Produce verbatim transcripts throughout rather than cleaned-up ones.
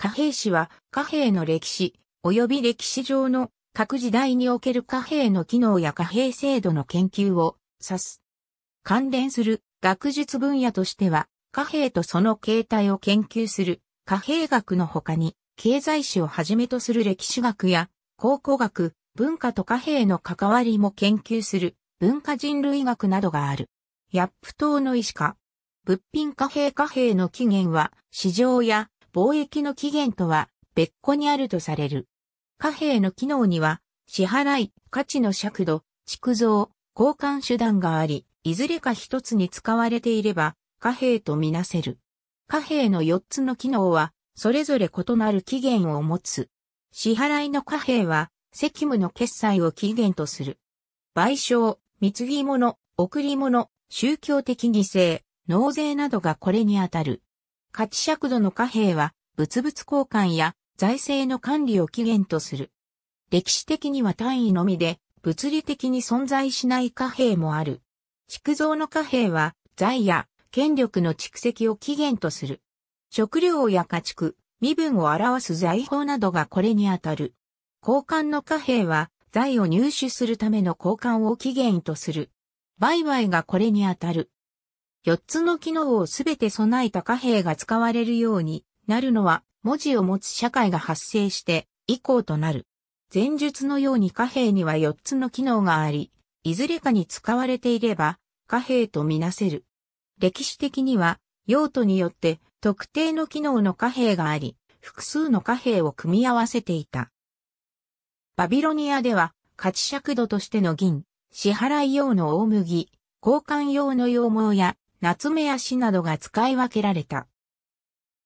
貨幣史は貨幣の歴史及び歴史上の各時代における貨幣の機能や貨幣制度の研究を指す。関連する学術分野としては貨幣とその形態を研究する貨幣学の他に経済史をはじめとする歴史学や考古学、文化と貨幣の関わりも研究する文化人類学などがある。ヤップ島の石化。物品貨幣貨幣の起源は市場や貿易の起源とは別個にあるとされる。貨幣の機能には支払い、価値の尺度、築造、交換手段があり、いずれか一つに使われていれば貨幣とみなせる。貨幣のよっつの機能はそれぞれ異なる起源を持つ。支払いの貨幣は責務の決済を起源とする。賠償、貢ぎ物、贈り物、宗教的犠牲、納税などがこれにあたる。価値尺度の貨幣は物々交換や財政の管理を起源とする。歴史的には単位のみで物理的に存在しない貨幣もある。築造の貨幣は財や権力の蓄積を起源とする。食料や家畜、身分を表す財宝などがこれにあたる。交換の貨幣は財を入手するための交換を起源とする。売買がこれにあたる。よっつの機能をすべて備えた貨幣が使われるようになるのは文字を持つ社会が発生して以降となる。前述のように貨幣にはよっつの機能があり、いずれかに使われていれば貨幣とみなせる。歴史的には用途によって特定の機能の貨幣があり、複数の貨幣を組み合わせていた。バビロニアでは価値尺度としての銀、支払い用の大麦、交換用の羊毛やナツメヤシなどが使い分けられた。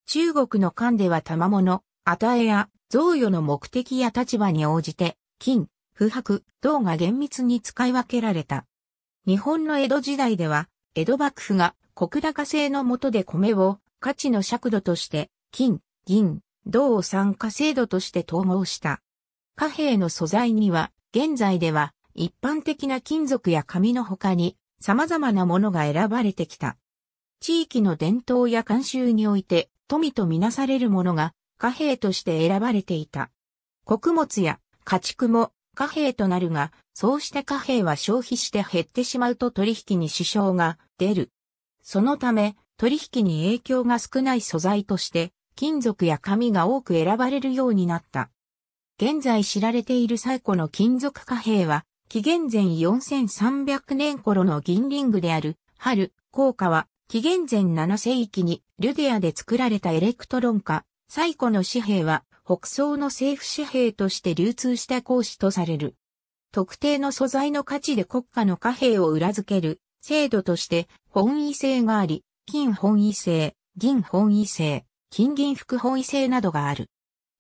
中国の漢では賜物、与えや贈与の目的や立場に応じて金、琥珀、銅が厳密に使い分けられた。日本の江戸時代では江戸幕府が石高制の下で米を価値の尺度として金、銀、銅を産貨制度として統合した。貨幣の素材には現在では一般的な金属や紙の他に様々なものが選ばれてきた。地域の伝統や慣習において富とみなされるものが貨幣として選ばれていた。穀物や家畜も貨幣となるが、そうして貨幣は消費して減ってしまうと取引に支障が出る。そのため取引に影響が少ない素材として金属や紙が多く選ばれるようになった。現在知られている最古の金属貨幣は、紀元前よんせんさんびゃくねん頃の銀リングである、春、硬貨は、紀元前ななせいきにルデアで作られたエレクトロン貨、最古の紙幣は、北宋の政府紙幣として流通した硬紙とされる。特定の素材の価値で国家の貨幣を裏付ける制度として、本位制があり、金本位制、銀本位制、金銀複本位制などがある。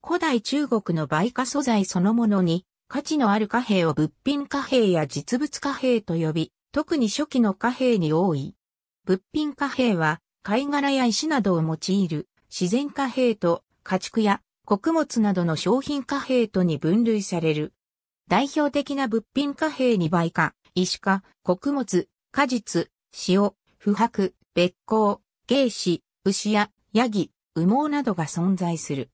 古代中国の売価素材そのものに、価値のある貨幣を物品貨幣や実物貨幣と呼び、特に初期の貨幣に多い。物品貨幣は、貝殻や石などを用いる自然貨幣と家畜や穀物などの商品貨幣とに分類される。代表的な物品貨幣に貝化、石化、穀物、果実、塩、琥珀、べっ甲、鯨歯、牛やヤギ、羽毛などが存在する。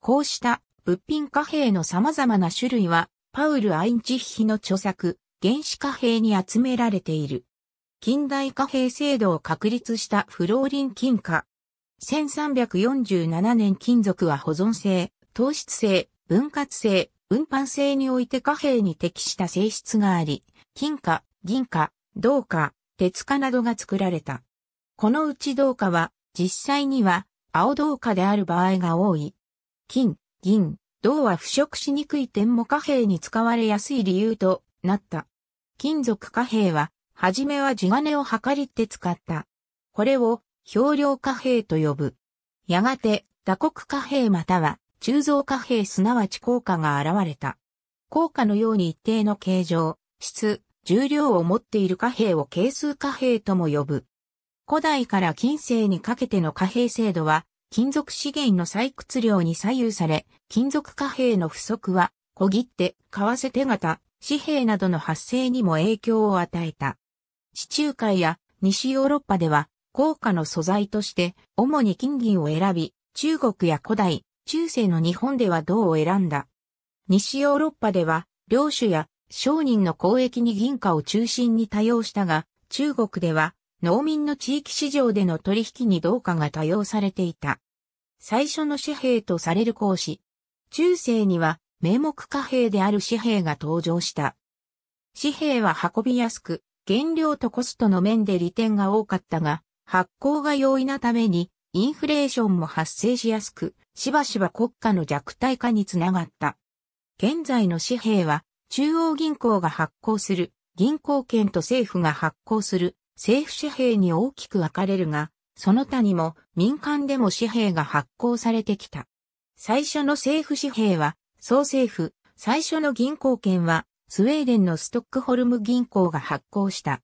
こうした物品貨幣の様々な種類は、パウル・アインチッヒの著作、原始貨幣に集められている。近代貨幣制度を確立したフローリン金貨。せんさんびゃくよんじゅうななねん金属は保存性、糖質性、分割性、運搬性において貨幣に適した性質があり、金貨、銀貨、銅貨、鉄貨などが作られた。このうち銅貨は、実際には青銅貨である場合が多い。金、銀、銅は腐食しにくい点も貨幣に使われやすい理由となった。金属貨幣は、はじめは地金を計りって使った。これを漂量貨幣と呼ぶ。やがて、打刻貨幣または鋳造貨幣すなわち硬貨が現れた。硬貨のように一定の形状、質、重量を持っている貨幣を係数貨幣とも呼ぶ。古代から近世にかけての貨幣制度は、金属資源の採掘量に左右され、金属貨幣の不足は、小切手、為替手形、紙幣などの発生にも影響を与えた。地中海や西ヨーロッパでは、硬貨の素材として、主に金銀を選び、中国や古代、中世の日本では銅を選んだ。西ヨーロッパでは、領主や商人の交易に銀貨を中心に多用したが、中国では農民の地域市場での取引に銅貨が多用されていた。最初の紙幣とされる硬紙。中世には名目貨幣である紙幣が登場した。紙幣は運びやすく、原料とコストの面で利点が多かったが、発行が容易なためにインフレーションも発生しやすく、しばしば国家の弱体化につながった。現在の紙幣は中央銀行が発行する銀行券と政府が発行する政府紙幣に大きく分かれるが、その他にも民間でも紙幣が発行されてきた。最初の政府紙幣は総政府、最初の銀行券はスウェーデンのストックホルム銀行が発行した。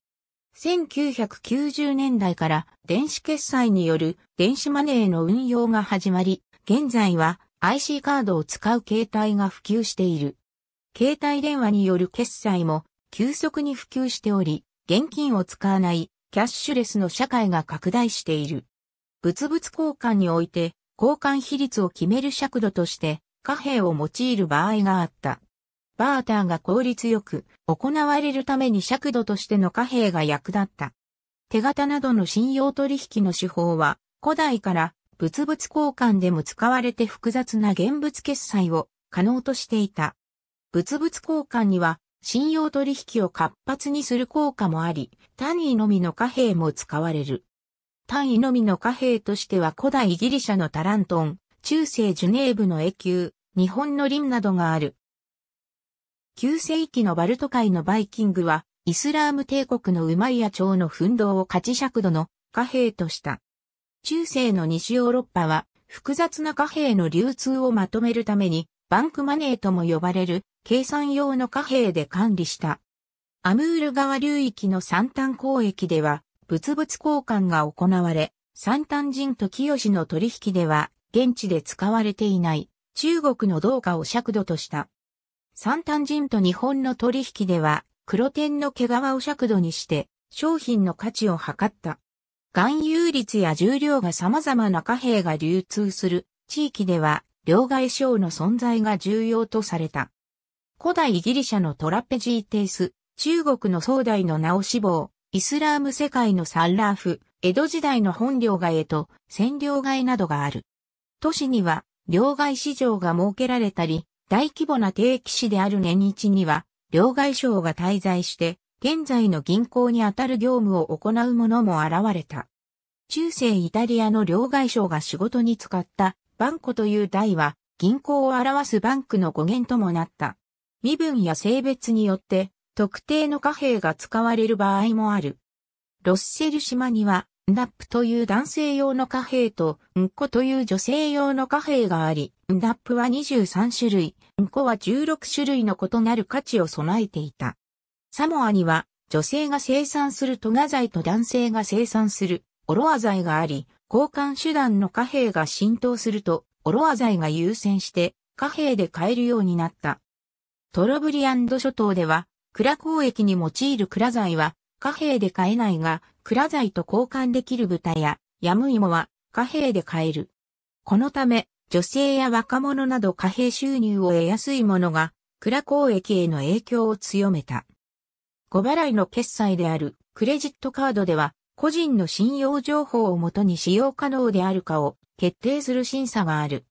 せんきゅうひゃくきゅうじゅうねんだいから電子決済による電子マネーの運用が始まり、現在は アイシー カードを使う携帯が普及している。携帯電話による決済も急速に普及しており、現金を使わないキャッシュレスの社会が拡大している。物々交換において交換比率を決める尺度として貨幣を用いる場合があった。バーターが効率よく行われるために尺度としての貨幣が役立った。手形などの信用取引の手法は古代から物々交換でも使われて複雑な現物決済を可能としていた。物々交換には信用取引を活発にする効果もあり、単位のみの貨幣も使われる。単位のみの貨幣としては古代ギリシャのタラントン、中世ジュネーブのエキュー、日本のリンなどがある。きゅうせいきのバルト海のバイキングは、イスラーム帝国のウマイヤ朝の紛争を価値尺度の貨幣とした。中世の西ヨーロッパは、複雑な貨幣の流通をまとめるために、バンクマネーとも呼ばれる計算用の貨幣で管理した。アムール川流域のサンタン交易では物々交換が行われ、サンタン人と清の取引では現地で使われていない中国の銅貨を尺度とした。サンタン人と日本の取引では黒天の毛皮を尺度にして商品の価値を測った。含有率や重量が様々な貨幣が流通する地域では、両替商の存在が重要とされた。古代ギリシャのトラペジーテイス、中国の宋代の直子坊、イスラーム世界のサッラーフ、江戸時代の本両替へと占領替などがある。都市には両替市場が設けられたり、大規模な定期市である年一には両替商が滞在して、現在の銀行にあたる業務を行う者も現れた。中世イタリアの両替商が仕事に使った、バンコという代は銀行を表すバンクの語源ともなった。身分や性別によって特定の貨幣が使われる場合もある。ロッセル島にはンダップという男性用の貨幣とンコという女性用の貨幣があり、ンダップはにじゅうさんしゅるい、ンコはじゅうろくしゅるいの異なる価値を備えていた。サモアには女性が生産するトガ材と男性が生産するオロア材があり、交換手段の貨幣が浸透すると、オロア材が優先して貨幣で買えるようになった。トロブリアンド諸島では、クラ交易に用いるクラ材は貨幣で買えないが、クラ材と交換できる豚やヤムイモは貨幣で買える。このため、女性や若者など貨幣収入を得やすい者が、クラ交易への影響を強めた。誤払いの決済であるクレジットカードでは、個人の信用情報をもとに使用可能であるかを決定する審査がある。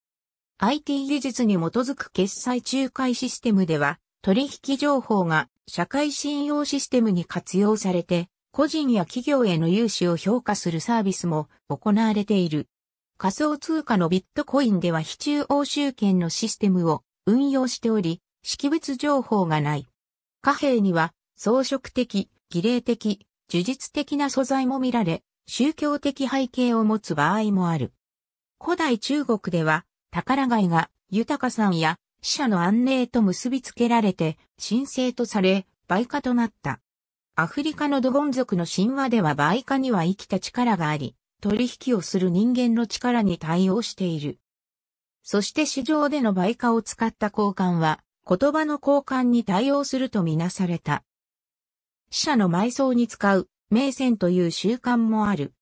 アイティー 技術に基づく決済仲介システムでは、取引情報が社会信用システムに活用されて、個人や企業への融資を評価するサービスも行われている。仮想通貨のビットコインでは非中央集権のシステムを運用しており、識別情報がない。貨幣には装飾的、儀礼的、呪術的な素材も見られ、宗教的背景を持つ場合もある。古代中国では、宝貝が豊かさんや死者の安寧と結びつけられて、神聖とされ、売価となった。アフリカのドゴン族の神話では売価には生きた力があり、取引をする人間の力に対応している。そして市場での売価を使った交換は、言葉の交換に対応するとみなされた。死者の埋葬に使う、銘銭という習慣もある。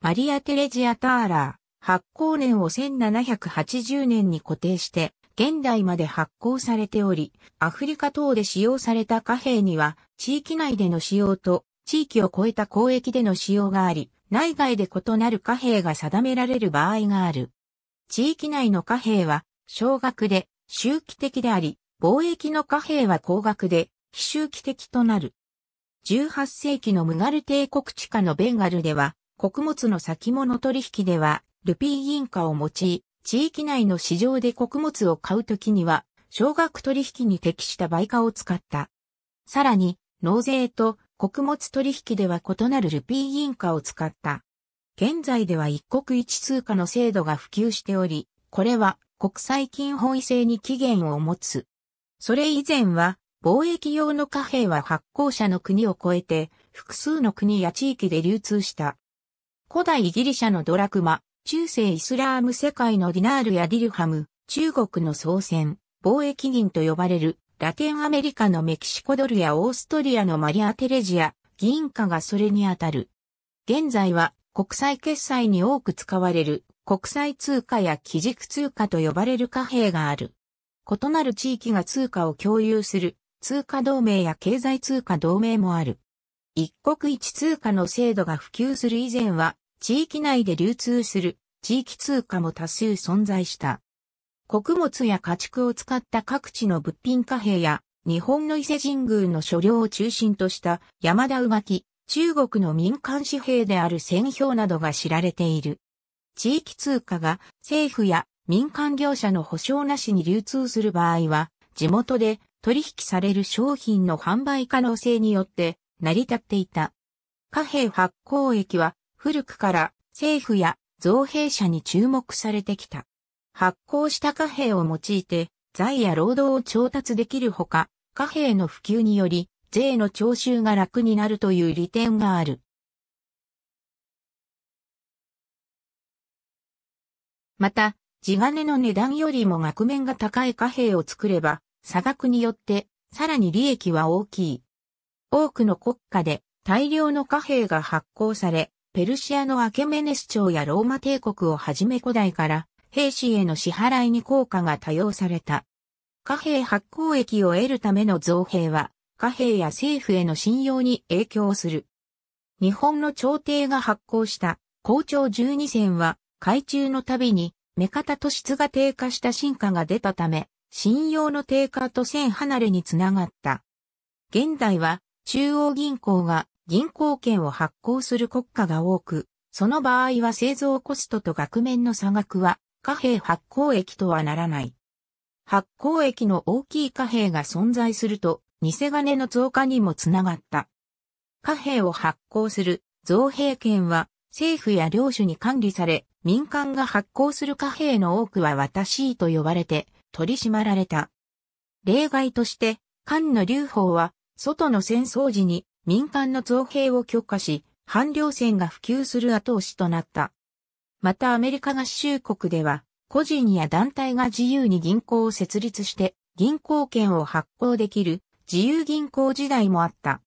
マリア・テレジア・ターラー、発行年をせんななひゃくはちじゅうねんに固定して、現代まで発行されており、アフリカ等で使用された貨幣には、地域内での使用と、地域を超えた交易での使用があり、内外で異なる貨幣が定められる場合がある。地域内の貨幣は、少額で、周期的であり、貿易の貨幣は高額で、非周期的となる。じゅうはっせいきのムガル帝国地下のベンガルでは、穀物の先物取引では、ルピー銀貨を用い、地域内の市場で穀物を買うときには、少額取引に適した売価を使った。さらに、納税と穀物取引では異なるルピー銀貨を使った。現在では一国一通貨の制度が普及しており、これは国際金本位制に起源を持つ。それ以前は、貿易用の貨幣は発行者の国を超えて、複数の国や地域で流通した。古代ギリシャのドラクマ。中世イスラーム世界のディナールやディルハム、中国の宋銭、貿易銀と呼ばれる、ラテンアメリカのメキシコドルやオーストリアのマリアテレジア、銀貨がそれにあたる。現在は国際決済に多く使われる国際通貨や基軸通貨と呼ばれる貨幣がある。異なる地域が通貨を共有する通貨同盟や経済通貨同盟もある。一国一通貨の制度が普及する以前は、地域内で流通する地域通貨も多数存在した。穀物や家畜を使った各地の物品貨幣や日本の伊勢神宮の所領を中心とした山田馬騎、中国の民間紙幣である銭票などが知られている。地域通貨が政府や民間業者の保証なしに流通する場合は地元で取引される商品の販売可能性によって成り立っていた。貨幣発行益は古くから政府や造幣者に注目されてきた。発行した貨幣を用いて財や労働を調達できるほか、貨幣の普及により税の徴収が楽になるという利点がある。また、地金の値段よりも額面が高い貨幣を作れば、差額によってさらに利益は大きい。多くの国家で大量の貨幣が発行され、ペルシアのアケメネス朝やローマ帝国をはじめ古代から兵士への支払いに効果が多用された。貨幣発行益を得るための造幣は貨幣や政府への信用に影響する。日本の朝廷が発行した高調じゅうにせんは改鋳のたびに目方と質が低下した進化が出たため信用の低下と線離れにつながった。現代は中央銀行が銀行券を発行する国家が多く、その場合は製造コストと額面の差額は貨幣発行益とはならない。発行益の大きい貨幣が存在すると、偽金の増加にもつながった。貨幣を発行する造幣権は政府や領主に管理され、民間が発行する貨幣の多くは渡しと呼ばれて取り締まられた。例外として、漢の劉邦は外の戦争時に民間の造幣を許可し、半両銭が普及する後押しとなった。またアメリカ合衆国では、個人や団体が自由に銀行を設立して、銀行券を発行できる自由銀行時代もあった。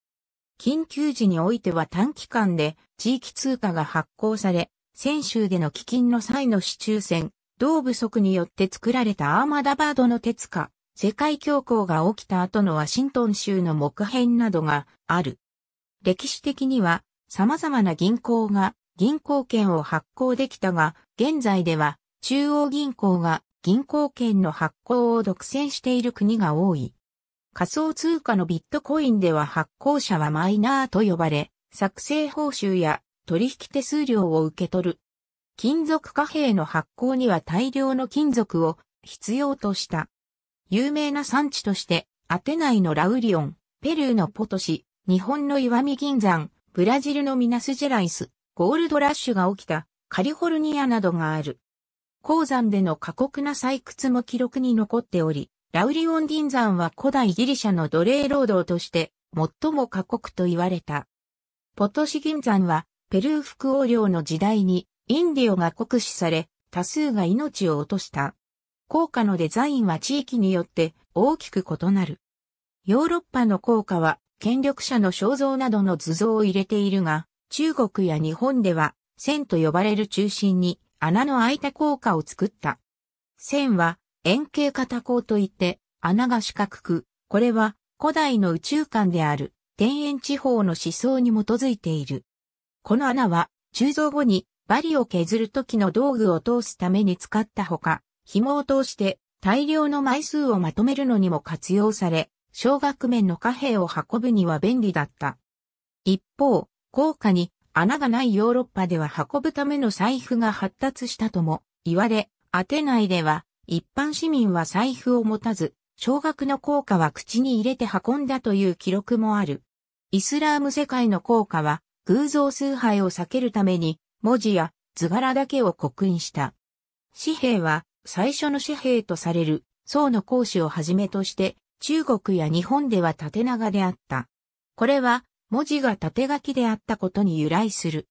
緊急時においては短期間で地域通貨が発行され、泉州での飢饉の際の市中船、同部足によって作られたアーマダバードの手塚、世界恐慌が起きた後のワシントン州の木片などがある。歴史的には様々な銀行が銀行券を発行できたが、現在では中央銀行が銀行券の発行を独占している国が多い。仮想通貨のビットコインでは発行者はマイナーと呼ばれ、作成報酬や取引手数料を受け取る。金属貨幣の発行には大量の金属を必要とした。有名な産地として、アテナイのラウリオン、ペルーのポトシ、日本の石見銀山、ブラジルのミナスジェライス、ゴールドラッシュが起きたカリフォルニアなどがある。鉱山での過酷な採掘も記録に残っており、ラウリオン銀山は古代ギリシャの奴隷労働として最も過酷と言われた。ポトシ銀山はペルー副王領の時代にインディオが酷使され、多数が命を落とした。硬貨のデザインは地域によって大きく異なる。ヨーロッパの硬貨は権力者の肖像などの図像を入れているが、中国や日本では、線と呼ばれる中心に穴の開いた硬貨を作った。線は円形型鋼といって穴が四角く、これは古代の宇宙観である田園地方の思想に基づいている。この穴は鋳造後にバリを削る時の道具を通すために使ったほか、紐を通して大量の枚数をまとめるのにも活用され、小額面の貨幣を運ぶには便利だった。一方、硬貨に穴がないヨーロッパでは運ぶための財布が発達したとも言われ、アテナイでは一般市民は財布を持たず、少額の硬貨は口に入れて運んだという記録もある。イスラーム世界の硬貨は偶像崇拝を避けるために文字や図柄だけを刻印した。紙幣は最初の紙幣とされる宋の孔子をはじめとして中国や日本では縦長であった。これは文字が縦書きであったことに由来する。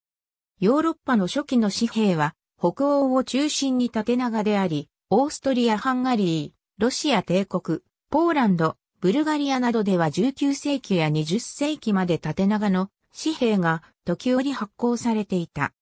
ヨーロッパの初期の紙幣は北欧を中心に縦長であり、オーストリア・ハンガリー、ロシア帝国、ポーランド、ブルガリアなどではじゅうきゅうせいきやにじゅっせいきまで縦長の紙幣が時折発行されていた。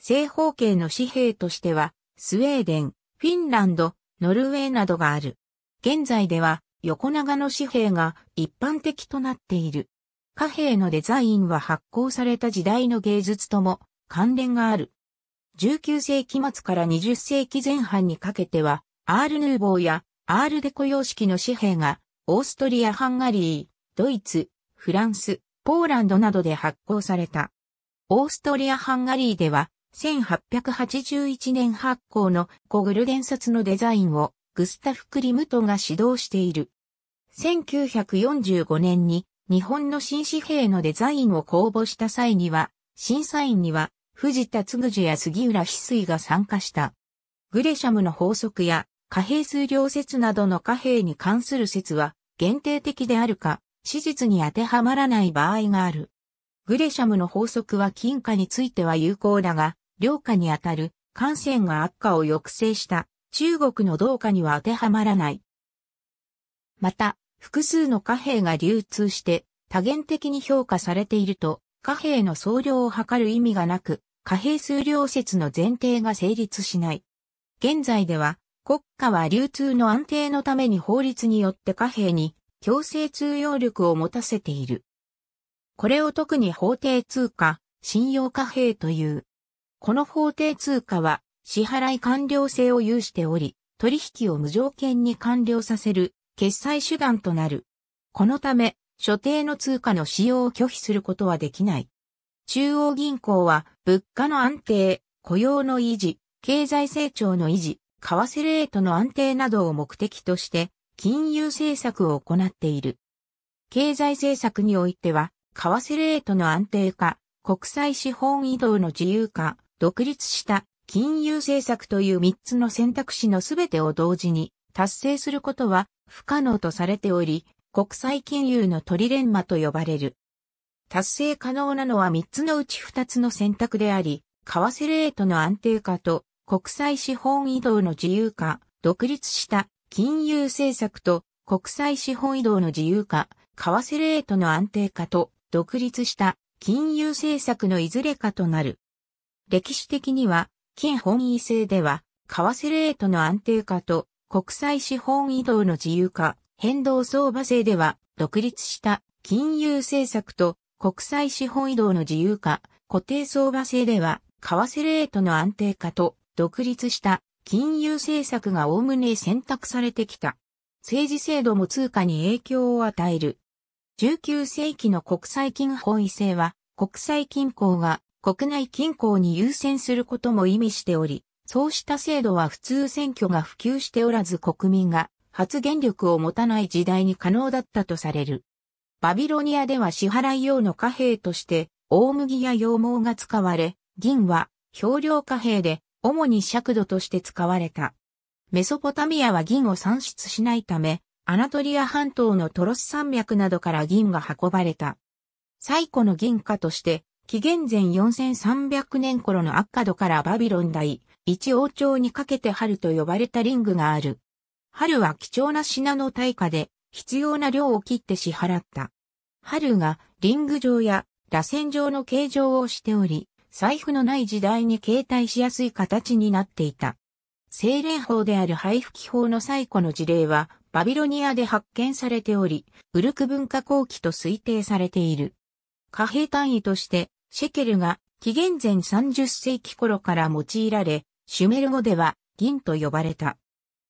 正方形の紙幣としてはスウェーデン、フィンランド、ノルウェーなどがある。現在では横長の紙幣が一般的となっている。貨幣のデザインは発行された時代の芸術とも関連がある。じゅうきゅうせいきまつからにじゅっせいきぜんはんにかけては、アール・ヌーボーやアール・デコ様式の紙幣が、オーストリア・ハンガリー、ドイツ、フランス、ポーランドなどで発行された。オーストリア・ハンガリーでは、せんはっぴゃくはちじゅういちねん発行の古グルデン札のデザインをグスタフ・クリムトが指導している。せんきゅうひゃくよんじゅうごねんに、日本の新紙幣のデザインを公募した際には、審査員には藤田嗣治や杉浦翡翠が参加した。グレシャムの法則や貨幣数量説などの貨幣に関する説は限定的であるか、史実に当てはまらない場合がある。グレシャムの法則は金貨については有効だが、量貨にあたる艦船が悪貨を抑制した中国の銅貨には当てはまらない。また、複数の貨幣が流通して多元的に評価されていると貨幣の総量を測る意味がなく貨幣数量説の前提が成立しない。現在では国家は流通の安定のために法律によって貨幣に強制通用力を持たせている。これを特に法定通貨、信用貨幣という。この法定通貨は支払い完了性を有しており取引を無条件に完了させる。決済手段となる。このため、所定の通貨の使用を拒否することはできない。中央銀行は、物価の安定、雇用の維持、経済成長の維持、為替レートの安定などを目的として、金融政策を行っている。経済政策においては、為替レートの安定化、国際資本移動の自由化、独立した金融政策というみっつの選択肢のすべてを同時に達成することは、不可能とされており、国際金融のトリレンマと呼ばれる。達成可能なのはみっつのうちふたつの選択であり、為替レートの安定化と国際資本移動の自由化、独立した金融政策と国際資本移動の自由化、為替レートの安定化と独立した金融政策のいずれかとなる。歴史的には、近本位制では、為替レートの安定化と国際資本移動の自由化、変動相場制では、独立した金融政策と国際資本移動の自由化、固定相場制では、為替レートの安定化と独立した金融政策が概ね選択されてきた。政治制度も通貨に影響を与える。じゅうきゅうせいきの国際金本位制は、国際金行が国内金行に優先することも意味しており、そうした制度は普通選挙が普及しておらず国民が発言力を持たない時代に可能だったとされる。バビロニアでは支払い用の貨幣として大麦や羊毛が使われ、銀は表量貨幣で主に尺度として使われた。メソポタミアは銀を産出しないため、アナトリア半島のトロス山脈などから銀が運ばれた。最古の銀貨として、紀元前よんせんさんびゃくねん頃のアッカドからバビロン大、一王朝にかけてハルと呼ばれたリングがある。ハルは貴重な品の対価で必要な量を切って支払った。ハルがリング状や螺旋状の形状をしており、財布のない時代に携帯しやすい形になっていた。政令法である配布記法の最古の事例はバビロニアで発見されており、ウルク文化後期と推定されている。貨幣単位としてシェケルが紀元前さんじゅっせいき頃から用いられ、シュメル語では銀と呼ばれた。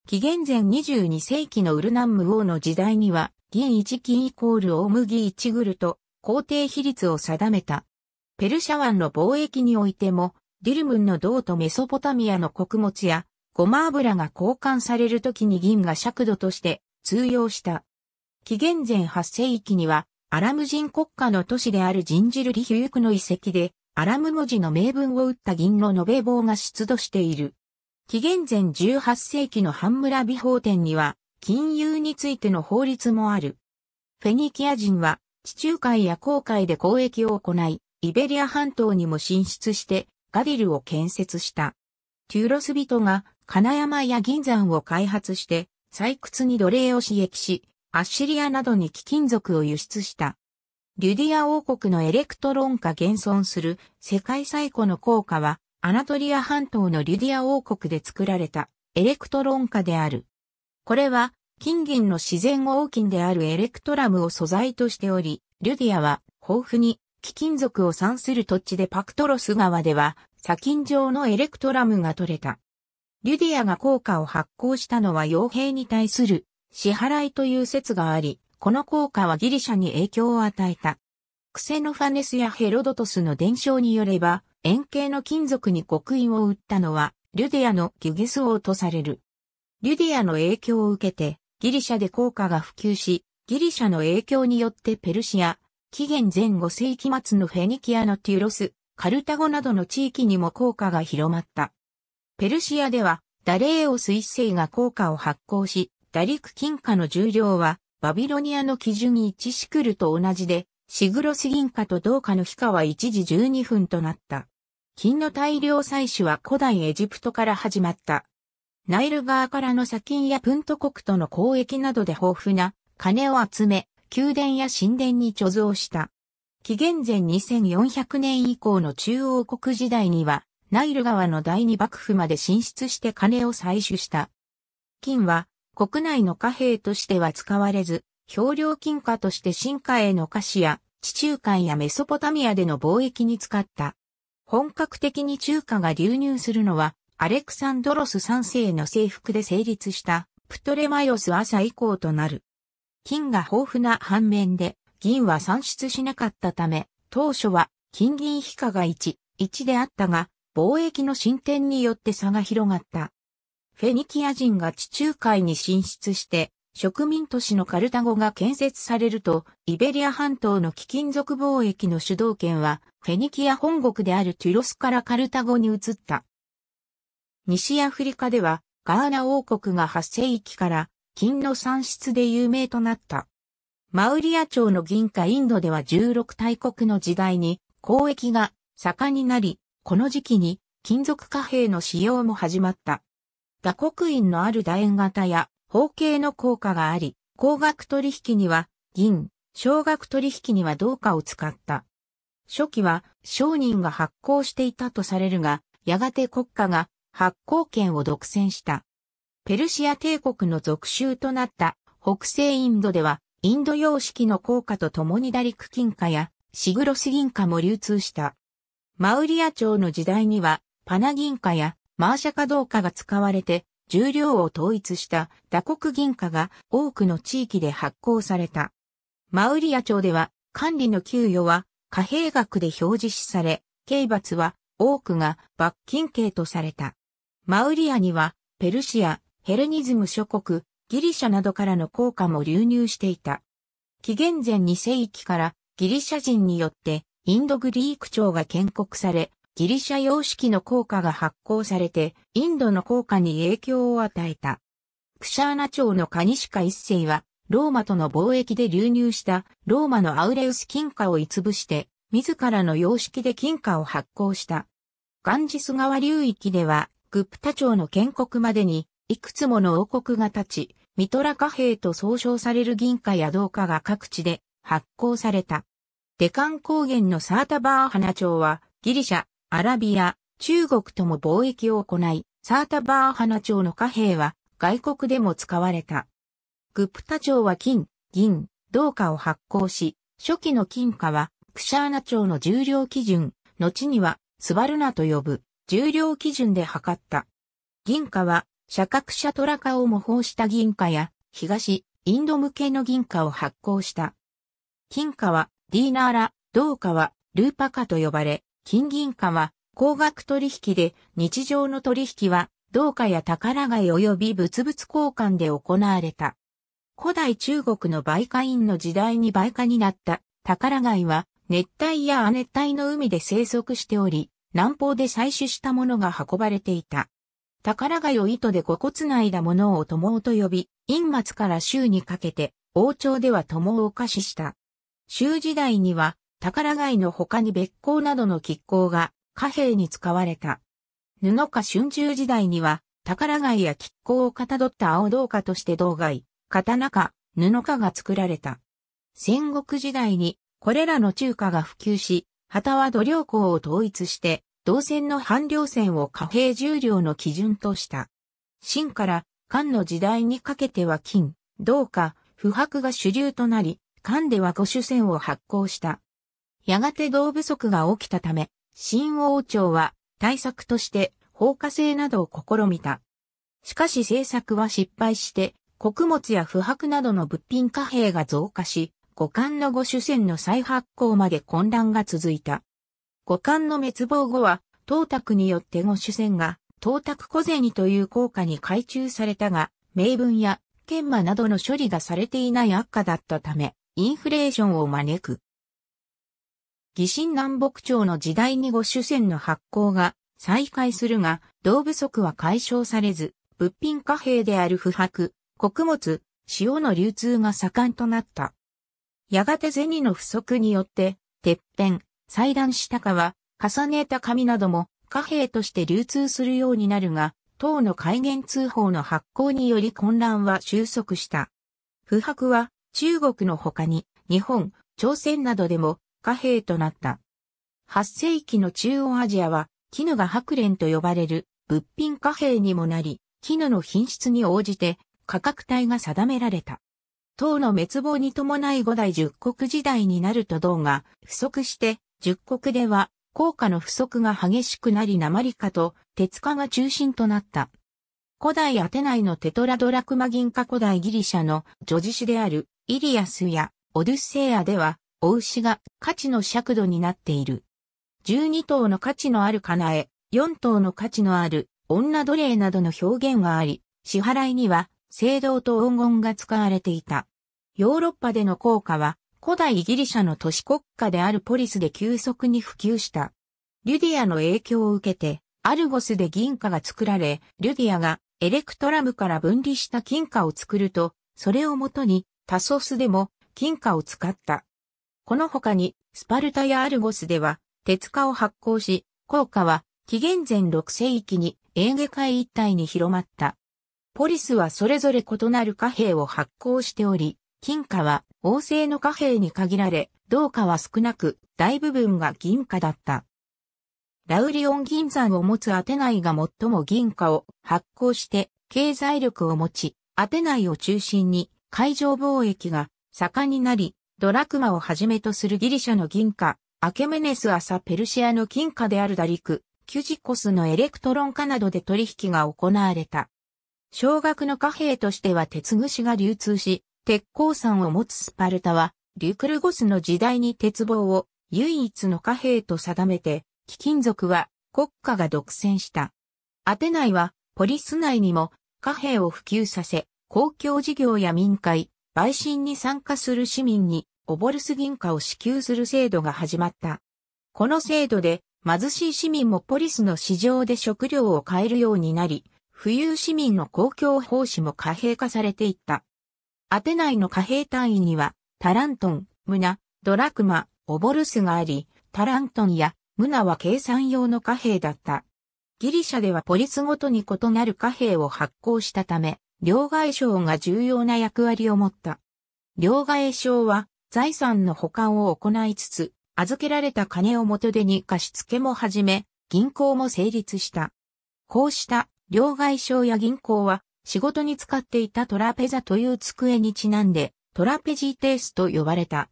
紀元前にじゅうにせいきのウルナンム王の時代には銀いちきんイコール大麦いちぐると公定比率を定めた。ペルシャ湾の貿易においてもディルムンの銅とメソポタミアの穀物やごま油が交換されるときに銀が尺度として通用した。紀元前はっせいきにはアラム人国家の都市であるジンジルリヒュークの遺跡でアラム文字の銘文を打った銀の延べ棒が出土している。紀元前じゅうはっせいきのハンムラビ法典には金融についての法律もある。フェニキア人は地中海や紅海で交易を行い、イベリア半島にも進出してガディルを建設した。テュロス人が金山や銀山を開発して、採掘に奴隷を使役し、アッシリアなどに貴金属を輸出した。リュディア王国のエレクトロン化現存する世界最古の硬貨は、アナトリア半島のリュディア王国で作られたエレクトロン化である。これは、金銀の自然合金であるエレクトラムを素材としており、リュディアは豊富に貴金属を産する土地でパクトロス川では、砂金状のエレクトラムが取れた。リュディアが硬貨を発行したのは傭兵に対する支払いという説があり、この硬貨はギリシャに影響を与えた。クセノファネスやヘロドトスの伝承によれば、円形の金属に刻印を打ったのは、リュディアのギュゲス王とされる。リュディアの影響を受けて、ギリシャで硬貨が普及し、ギリシャの影響によってペルシア、紀元前ごせいき末のフェニキアのテュロス、カルタゴなどの地域にも硬貨が広まった。ペルシアでは、ダレーオスいっせいが硬貨を発行し、ダリク金貨の重量は、バビロニアの基準いちシクルと同じで、シグロス銀貨と銅貨の比価はいちじじゅうにふんとなった。金の大量採取は古代エジプトから始まった。ナイル川からの砂金やプント国との交易などで豊富な金を集め、宮殿や神殿に貯蔵した。紀元前にせんよんひゃくねん以降の中央国時代には、ナイル川の第二幕府まで進出して金を採取した。金は国内の貨幣としては使われず、漂流金貨として深海への貨幣や地中海やメソポタミアでの貿易に使った。本格的に中華が流入するのはアレクサンドロスさんせいの征服で成立したプトレマイオス朝以降となる。金が豊富な反面で銀は産出しなかったため、当初は金銀比価がいちいちであったが、貿易の進展によって差が広がった。フェニキア人が地中海に進出して、植民都市のカルタゴが建設されると、イベリア半島の貴金属貿易の主導権は、フェニキア本国であるテュロスからカルタゴに移った。西アフリカでは、ガーナ王国がはっせいきから、金の産出で有名となった。マウリア朝の銀貨インドではじゅうろくたいこくの時代に、交易が盛んになり、この時期に金属貨幣の使用も始まった。打刻印のある楕円型や方形の硬貨があり、高額取引には銀、少額取引には銅貨を使った。初期は商人が発行していたとされるが、やがて国家が発行権を独占した。ペルシア帝国の属州となった北西インドでは、インド様式の硬貨と共にダリク金貨やシグロス銀貨も流通した。マウリア朝の時代にはパナ銀貨やマーシャカ銅貨が使われて重量を統一した打刻銀貨が多くの地域で発行された。マウリア朝では官吏の給与は貨幣額で表示しされ、刑罰は多くが罰金刑とされた。マウリアにはペルシア、ヘレニズム諸国、ギリシャなどからの硬貨も流入していた。紀元前にせいきからギリシャ人によってインドグリーク朝が建国され、ギリシャ様式の硬貨が発行されて、インドの硬貨に影響を与えた。クシャーナ朝のカニシカいっせいは、ローマとの貿易で流入したローマのアウレウス金貨を潰して、自らの様式で金貨を発行した。ガンジス川流域では、グプタ朝の建国までに、いくつもの王国が立ち、ミトラ貨幣と総称される銀貨や銅貨が各地で発行された。デカン高原のサータバーハナ朝はギリシャ、アラビア、中国とも貿易を行い、サータバーハナ朝の貨幣は外国でも使われた。グプタ朝は金、銀、銅貨を発行し、初期の金貨はクシャーナ朝の重量基準、後にはスバルナと呼ぶ重量基準で測った。銀貨はシャカクシャトラ貨を模倣した銀貨や東インド向けの銀貨を発行した。金貨はディーナーラ、銅貨はルーパ貨と呼ばれ、金銀貨は高額取引で日常の取引は銅貨や宝買い及び物々交換で行われた。古代中国の売貨員の時代に売貨になった宝買いは熱帯や亜熱帯の海で生息しており、南方で採取したものが運ばれていた。宝貝を糸で五個つないだものを鞆と呼び、殷末から周にかけて、王朝では鞆を下賜した。周時代には、宝貝の他にべっ甲などの亀甲が貨幣に使われた。布か春秋時代には、宝貝や亀甲をかたどった青銅貨として銅貝、刀か、布かが作られた。戦国時代に、これらの中華が普及し、旗は度量衡を統一して、銅線の半量線を貨幣重量の基準とした。秦から漢の時代にかけては金、銅貨、琥珀が主流となり、漢では五種銭を発行した。やがて銅不足が起きたため、秦王朝は対策として法貨制などを試みた。しかし政策は失敗して、穀物や琥珀などの物品貨幣が増加し、五漢の五種銭の再発行まで混乱が続いた。五漢の滅亡後は、董卓によって五種銭が、董卓小銭という硬貨に改鋳されたが、銘文や研磨などの処理がされていない悪貨だったため、インフレーションを招く。魏晋南北朝の時代に五種銭の発行が再開するが、銅不足は解消されず、物品貨幣である腐白、穀物、塩の流通が盛んとなった。やがて銭の不足によって、てっぺん、裁断したかは、重ねた紙なども貨幣として流通するようになるが、唐の戒厳通報の発行により混乱は収束した。腐白は中国の他に日本、朝鮮などでも貨幣となった。はっせいきの中央アジアは絹が白蓮と呼ばれる物品貨幣にもなり、絹の品質に応じて価格帯が定められた。唐の滅亡に伴い五代十国時代になると銅が不足して、十国では、硬貨の不足が激しくなり鉛貨と鉄貨が中心となった。古代アテナイのテトラドラクマ銀貨古代ギリシャの叙事詩であるイリアスやオデュッセイアでは、雄牛が価値の尺度になっている。じゅうにとうの価値のあるカナエ、よんとうの価値のある女奴隷などの表現があり、支払いには青銅と黄金が使われていた。ヨーロッパでの硬貨は、古代ギリシャの都市国家であるポリスで急速に普及した。リュディアの影響を受けて、アルゴスで銀貨が作られ、リュディアがエレクトラムから分離した金貨を作ると、それをもとにタソスでも金貨を使った。この他に、スパルタやアルゴスでは鉄貨を発行し、硬貨は紀元前ろくせいきにエーゲ海一帯に広まった。ポリスはそれぞれ異なる貨幣を発行しており、金貨は王政の貨幣に限られ、銅貨は少なく、大部分が銀貨だった。ラウリオン銀山を持つアテナイが最も銀貨を発行して、経済力を持ち、アテナイを中心に海上貿易が盛んになり、ドラクマをはじめとするギリシャの銀貨、アケメネス朝ペルシアの金貨であるダリク、キュジコスのエレクトロン貨などで取引が行われた。少額の貨幣としては鉄串が流通し、鉄鉱山を持つスパルタは、リュクルゴスの時代に鉄棒を唯一の貨幣と定めて、貴金属は国家が独占した。アテナイはポリス内にも貨幣を普及させ、公共事業や民会、陪審に参加する市民にオボルス銀貨を支給する制度が始まった。この制度で貧しい市民もポリスの市場で食料を買えるようになり、富裕市民の公共奉仕も貨幣化されていった。アテナイの貨幣単位には、タラントン、ムナ、ドラクマ、オボルスがあり、タラントンやムナは計算用の貨幣だった。ギリシャではポリスごとに異なる貨幣を発行したため、両替商が重要な役割を持った。両替商は財産の保管を行いつつ、預けられた金を元手に貸し付けもはじめ、銀行も成立した。こうした両替商や銀行は仕事に使っていたトラペザという机にちなんでトラペジーテースと呼ばれた。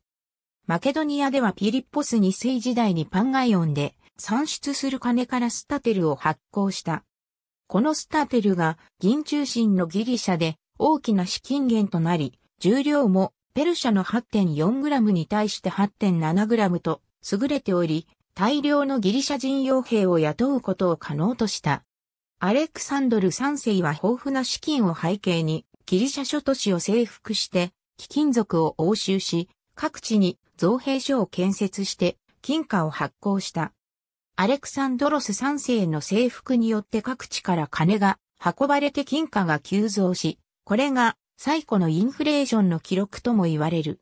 マケドニアではピリッポスに世時代にパンガイオンで産出する金からスタテルを発行した。このスタテルが銀中心のギリシャで大きな資金源となり、重量もペルシャの はってんよんグラム に対して はってんななグラム と優れており、大量のギリシャ人傭兵を雇うことを可能とした。アレクサンドルさんせいは豊富な資金を背景にギリシャ諸都市を征服して貴金属を押収し、各地に造幣所を建設して金貨を発行した。アレクサンドロスさんせいの征服によって各地から金が運ばれて金貨が急増し、これが最古のインフレーションの記録とも言われる。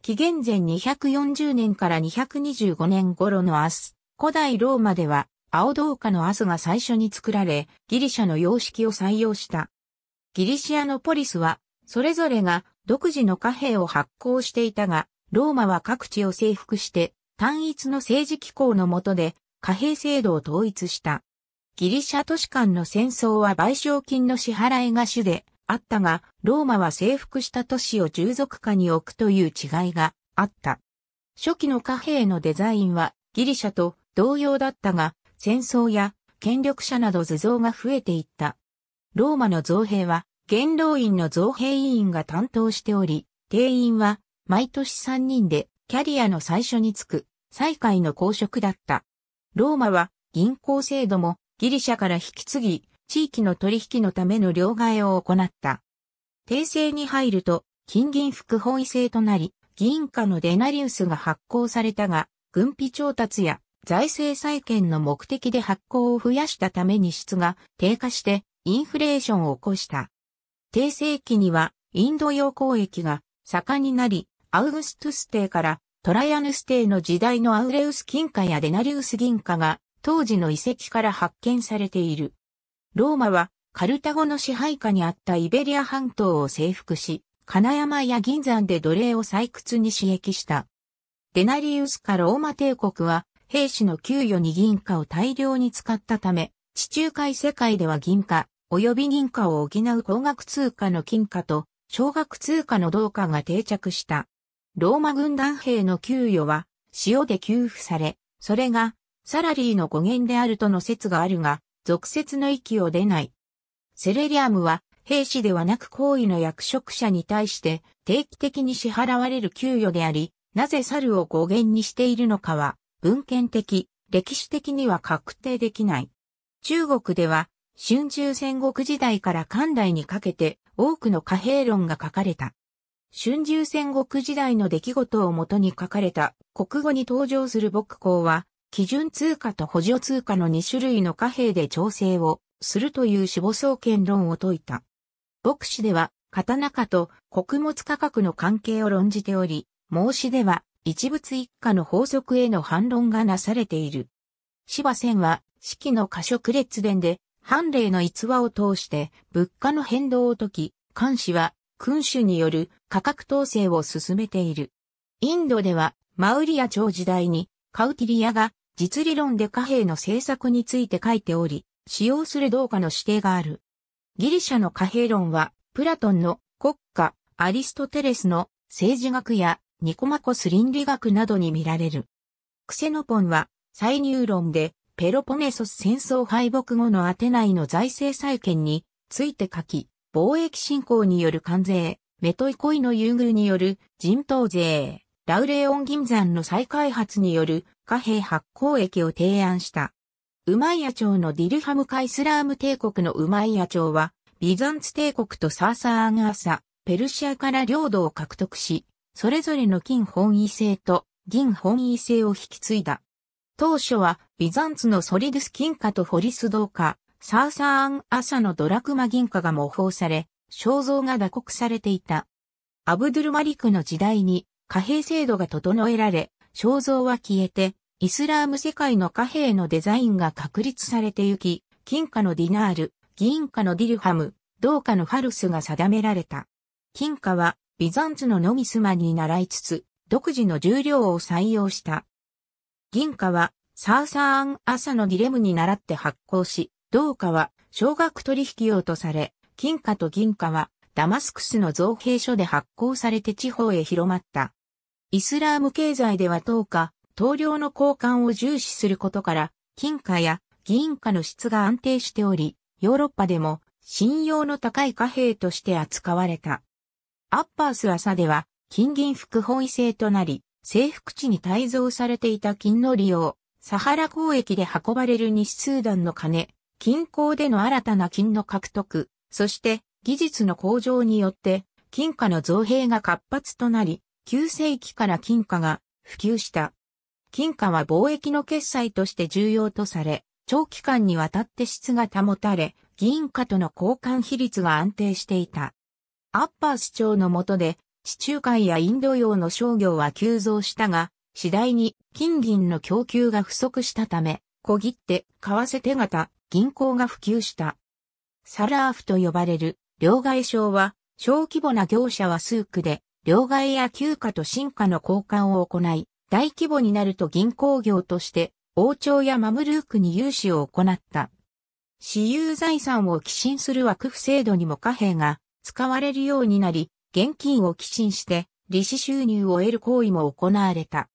紀元前にひゃくよんじゅうねんからにひゃくにじゅうごねん頃のアス、古代ローマでは青銅貨のアスが最初に作られ、ギリシャの様式を採用した。ギリシアのポリスは、それぞれが独自の貨幣を発行していたが、ローマは各地を征服して、単一の政治機構の下で貨幣制度を統一した。ギリシャ都市間の戦争は賠償金の支払いが主であったが、ローマは征服した都市を従属下に置くという違いがあった。初期の貨幣のデザインはギリシャと同様だったが、戦争や権力者など図像が増えていった。ローマの造幣は元老院の造幣委員が担当しており、定員は毎年さんにんでキャリアの最初につく最下位の公職だった。ローマは銀行制度もギリシャから引き継ぎ、地域の取引のための両替を行った。帝政に入ると金銀複本位制となり、銀貨のデナリウスが発行されたが、軍費調達や財政再建の目的で発行を増やしたために質が低下してインフレーションを起こした。帝政期にはインド洋交易が盛んになり、アウグストゥス帝からトラヤヌス帝の時代のアウレウス金貨やデナリウス銀貨が当時の遺跡から発見されている。ローマはカルタゴの支配下にあったイベリア半島を征服し、金山や銀山で奴隷を採掘に刺激した。デナリウスかローマ帝国は兵士の給与に銀貨を大量に使ったため、地中海世界では銀貨及び銀貨を補う高額通貨の金貨と少額通貨の銅貨が定着した。ローマ軍団兵の給与は塩で給付され、それがサラリーの語源であるとの説があるが、俗説の域を出ない。セレリアムは兵士ではなく高位の役職者に対して定期的に支払われる給与であり、なぜサルを語源にしているのかは、文献的、歴史的には確定できない。中国では、春秋戦国時代から漢代にかけて多くの貨幣論が書かれた。春秋戦国時代の出来事をもとに書かれた国語に登場する墨項は、基準通貨と補助通貨のにしゅるいの貨幣で調整をするという四母相見論を説いた。墨子では、刀価と穀物価格の関係を論じており、孟子では、一物一貨の法則への反論がなされている。司馬遷は、史記の華燭列伝で、藩例の逸話を通して物価の変動を解き、漢史は君主による価格統制を進めている。インドでは、マウリヤ朝時代に、カウティリヤが実理論で貨幣の政策について書いており、使用する銅貨の指定がある。ギリシャの貨幣論は、プラトンの国家、アリストテレスの政治学や、ニコマコス倫理学などに見られる。クセノポンは、歳入論で、ペロポネソス戦争敗北後のアテナイの財政再建について書き、貿易振興による関税、メトイコイの優遇による人頭税、ラウレオン銀山の再開発による貨幣発行益を提案した。ウマイヤ朝のディルハムかイスラーム帝国のウマイヤ朝は、ビザンツ帝国とサーサーアンアーサ、ペルシアから領土を獲得し、それぞれの金本位制と銀本位制を引き継いだ。当初はビザンツのソリドゥス金貨とフォリス銅貨、サーサーアンアサのドラクマ銀貨が模倣され、肖像が打刻されていた。アブドゥルマリクの時代に貨幣制度が整えられ、肖像は消えて、イスラーム世界の貨幣のデザインが確立されてゆき、金貨のディナール、銀貨のディルハム、銅貨のファルスが定められた。金貨は、ビザンツのノミスマに倣いつつ、独自の重量を採用した。銀貨は、サーサーン朝のディレムに倣って発行し、銅貨は少額取引用とされ、金貨と銀貨はダマスクスの造幣所で発行されて地方へ広まった。イスラーム経済では銅貨、等量の交換を重視することから、金貨や銀貨の質が安定しており、ヨーロッパでも信用の高い貨幣として扱われた。アッバース朝では、金銀複本位制となり、征服地に帯同されていた金の利用、サハラ交易で運ばれる西スーダンの金、金鉱での新たな金の獲得、そして技術の向上によって金貨の造幣が活発となり、きゅうせいきから金貨が普及した。金貨は貿易の決済として重要とされ、長期間にわたって質が保たれ、銀貨との交換比率が安定していた。アッバース朝の下で、地中海やインド洋の商業は急増したが、次第に金銀の供給が不足したため、小切手、為替手形、銀行が普及した。サラーフと呼ばれる両替商は、小規模な業者はスークで、両替や旧貨と新貨の交換を行い、大規模になると銀行業として、王朝やマムルークに融資を行った。私有財産を寄進する枠付制度にも貨幣が使われるようになり、現金を寄進して利子収入を得る行為も行われた。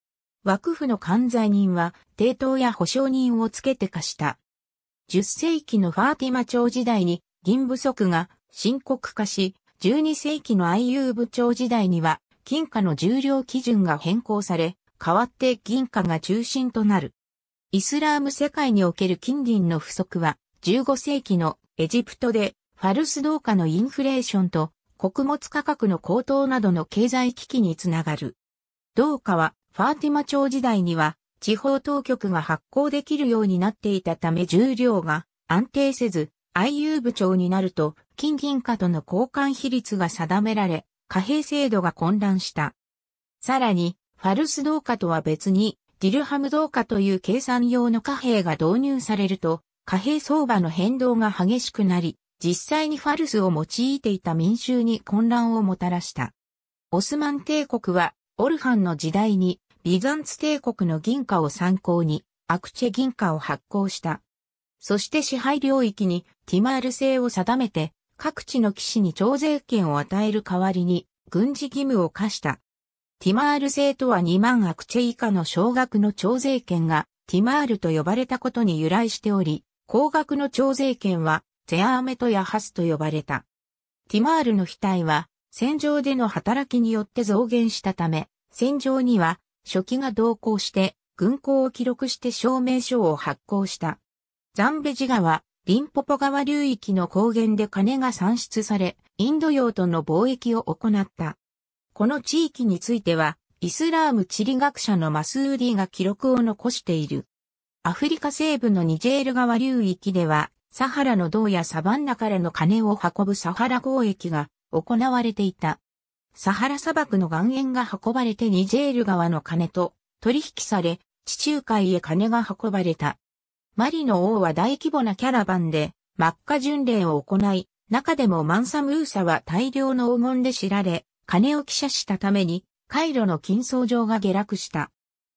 枠付の管財人は抵当や保証人をつけて貸した。じゅっせいきのファーティマ朝時代に銀不足が深刻化し、じゅうにせいきのアイユーブ朝時代には金貨の重量基準が変更され、代わって銀貨が中心となる。イスラーム世界における金銀の不足はじゅうごせいきのエジプトでファルス銅貨のインフレーションと穀物価格の高騰などの経済危機につながる。銅貨はファーティマ朝時代には地方当局が発行できるようになっていたため重量が安定せず、アイユーブ朝になると金銀貨との交換比率が定められ、貨幣制度が混乱した。さらに、ファルス銅貨とは別にディルハム銅貨という計算用の貨幣が導入されると、貨幣相場の変動が激しくなり、実際にファルスを用いていた民衆に混乱をもたらした。オスマン帝国は、オルハンの時代に、ビザンツ帝国の銀貨を参考に、アクチェ銀貨を発行した。そして支配領域に、ティマール制を定めて、各地の騎士に徴税権を与える代わりに、軍事義務を課した。ティマール制とはにまんアクチェ以下の少額の徴税権が、ティマールと呼ばれたことに由来しており、高額の徴税権は、ゼアーメトやハスと呼ばれた。ティマールの額は戦場での働きによって増減したため、戦場には書記が同行して軍功を記録して証明書を発行した。ザンベジ川、リンポポ川流域の高原で金が産出され、インド洋との貿易を行った。この地域については、イスラーム地理学者のマスーディが記録を残している。アフリカ西部のニジェール川流域では、サハラの銅やサバンナからの金を運ぶサハラ交易が行われていた。サハラ砂漠の岩塩が運ばれてニジェール川の金と取引され、地中海へ金が運ばれた。マリの王は大規模なキャラバンでマッカ巡礼を行い、中でもマンサムーサは大量の黄金で知られ、金を希釈したためにカイロの金創場が下落した。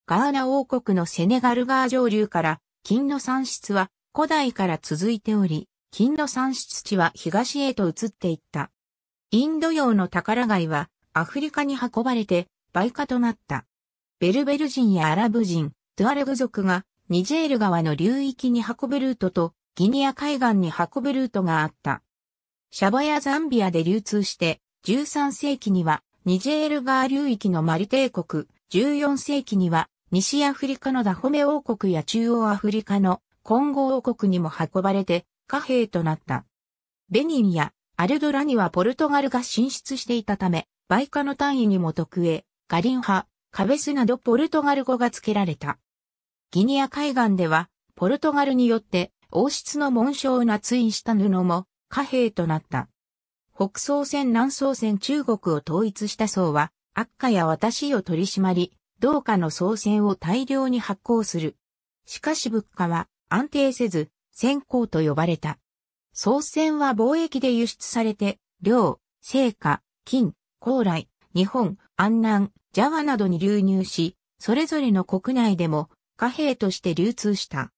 ガーナ王国のセネガル川上流から金の産出は、古代から続いており、金の産出地は東へと移っていった。インド洋の宝貝はアフリカに運ばれて売価となった。ベルベル人やアラブ人、トゥアレグ族がニジェール川の流域に運ぶルートとギニア海岸に運ぶルートがあった。シャバやザンビアで流通してじゅうさんせいきにはニジェール川流域のマリ帝国、じゅうよんせいきには西アフリカのダホメ王国や中央アフリカのコンゴ王国にも運ばれて貨幣となった。ベニンやアルドラにはポルトガルが進出していたため、売価の単位にも特営、ガリンハ、カベスなどポルトガル語が付けられた。ギニア海岸では、ポルトガルによって王室の紋章を捺印した布も貨幣となった。北宋船南宋船中国を統一した宋は、悪貨や渡しを取り締まり、銅貨の宋銭を大量に発行する。しかし物価は、安定せず、銭鉱と呼ばれた。宋銭は貿易で輸出されて、遼、青華、金、高麗、日本、安南、ジャワなどに流入し、それぞれの国内でも、貨幣として流通した。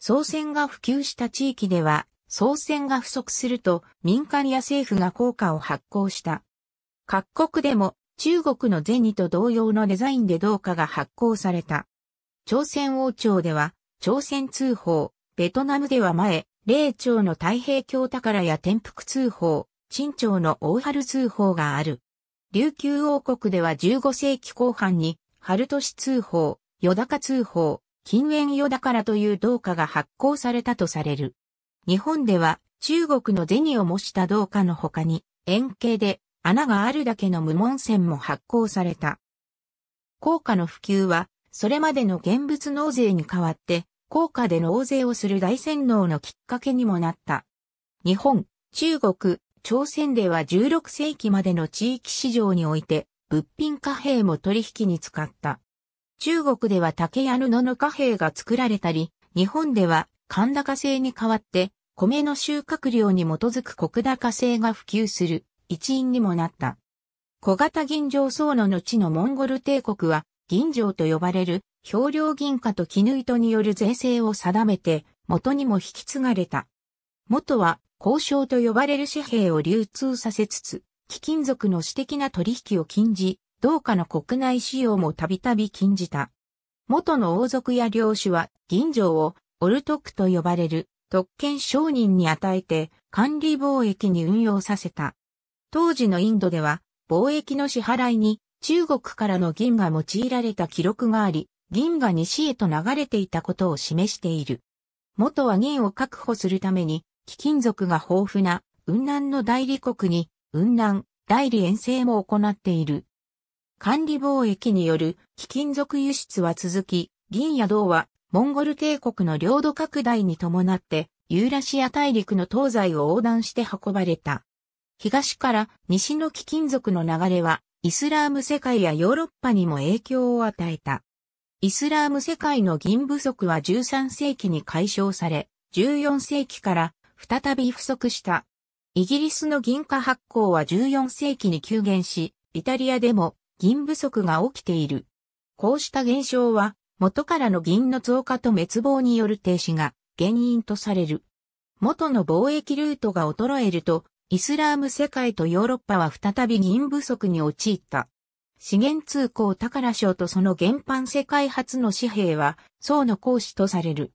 宋銭が普及した地域では、宋銭が不足すると民間や政府が硬貨を発行した。各国でも中国の銭と同様のデザインで銅貨が発行された。朝鮮王朝では、朝鮮通宝、ベトナムでは前、霊朝の太平鏡宝や天福通宝、清朝の大春通宝がある。琉球王国ではじゅうごせいきこうはんに、春年通宝、よだか通宝、金円よだからという銅貨が発行されたとされる。日本では中国の銭を模した銅貨の他に、円形で穴があるだけの無紋銭も発行された。硬貨の普及は、それまでの現物納税に代わって、硬貨で納税をする大洗脳のきっかけにもなった。日本、中国、朝鮮ではじゅうろくせいきまでの地域市場において、物品貨幣も取引に使った。中国では竹や布の貨幣が作られたり、日本では寒高制に代わって、米の収穫量に基づく石高制が普及する一因にもなった。小型吟醸宋の後のモンゴル帝国は、吟醸と呼ばれる漂流銀貨と絹糸による税制を定めて、元にも引き継がれた。元は、公商と呼ばれる紙幣を流通させつつ、貴金属の私的な取引を禁じ、銅貨の国内使用もたびたび禁じた。元の王族や領主は、吟醸を、オルトクと呼ばれる、特権商人に与えて、管理貿易に運用させた。当時のインドでは、貿易の支払いに、中国からの銀が用いられた記録があり、銀が西へと流れていたことを示している。元は銀を確保するために、貴金属が豊富な、雲南の代理国に、雲南、代理遠征も行っている。管理貿易による貴金属輸出は続き、銀や銅はモンゴル帝国の領土拡大に伴ってユーラシア大陸の東西を横断して運ばれた。東から西の貴金属の流れはイスラーム世界やヨーロッパにも影響を与えた。イスラーム世界の銀不足はじゅうさんせいきに解消され、じゅうよんせいきから再び不足した。イギリスの銀貨発行はじゅうよんせいきに急減し、イタリアでも銀不足が起きている。こうした現象は、元からの銀の増加と滅亡による停止が原因とされる。元の貿易ルートが衰えると、イスラーム世界とヨーロッパは再び銀不足に陥った。資源通貨宝商とその原版世界初の紙幣は、宋の硬紙とされる。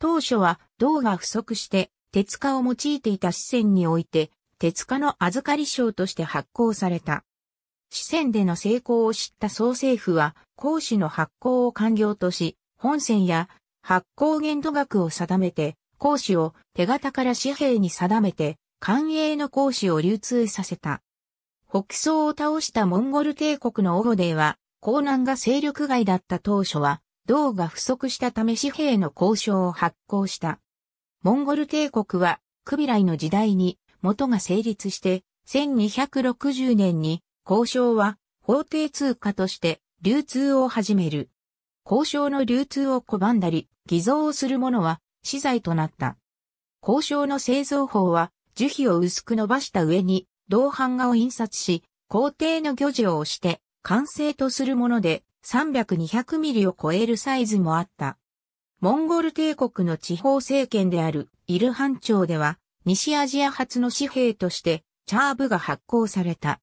当初は銅が不足して、鉄貨を用いていた四川において、鉄貨の預かり商として発行された。四川での成功を知った宋政府は、硬紙の発行を官業とし、本銭や発行限度額を定めて、硬紙を手形から紙幣に定めて、官営の硬紙を流通させた。北宋を倒したモンゴル帝国のオゴデーは、江南が勢力外だった当初は、銅が不足したため紙幣の硬紙を発行した。モンゴル帝国は、クビライの時代に元が成立して、せんにひゃくろくじゅうねんに、硬紙は法定通貨として流通を始める。硬紙の流通を拒んだり、偽造をする者は死罪となった。硬紙の製造法は、樹皮を薄く伸ばした上に、銅版画を印刷し、皇帝の御旨を押して、完成とするもので、さんびゃくからにひゃくミリを超えるサイズもあった。モンゴル帝国の地方政権であるイルハン朝では、西アジア初の紙幣として、チャーブが発行された。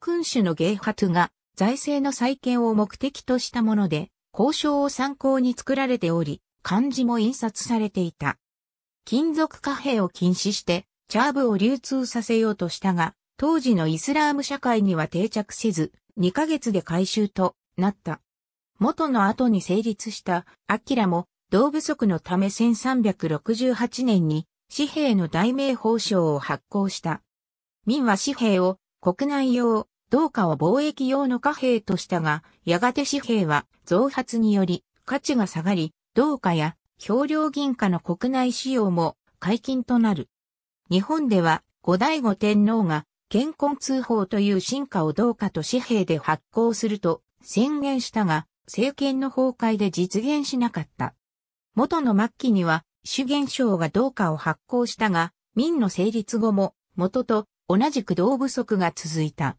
君主のゲイハトゥが財政の再建を目的としたもので、交渉を参考に作られており、漢字も印刷されていた。金属貨幣を禁止して、チャーブを流通させようとしたが、当時のイスラーム社会には定着せず、にかげつで回収となった。元の後に成立したアキラも、銅不足のためせんさんびゃくろくじゅうはちねんに紙幣の大明宝章を発行した。明は紙幣を国内用、銅貨を貿易用の貨幣としたが、やがて紙幣は増発により価値が下がり、銅貨や漂流銀貨の国内使用も解禁となる。日本では後醍醐天皇が乾坤通宝という新貨を銅貨と紙幣で発行すると宣言したが、政権の崩壊で実現しなかった。元の末期には、朱元璋が銅貨を発行したが、明の成立後も、元と同じく銅不足が続いた。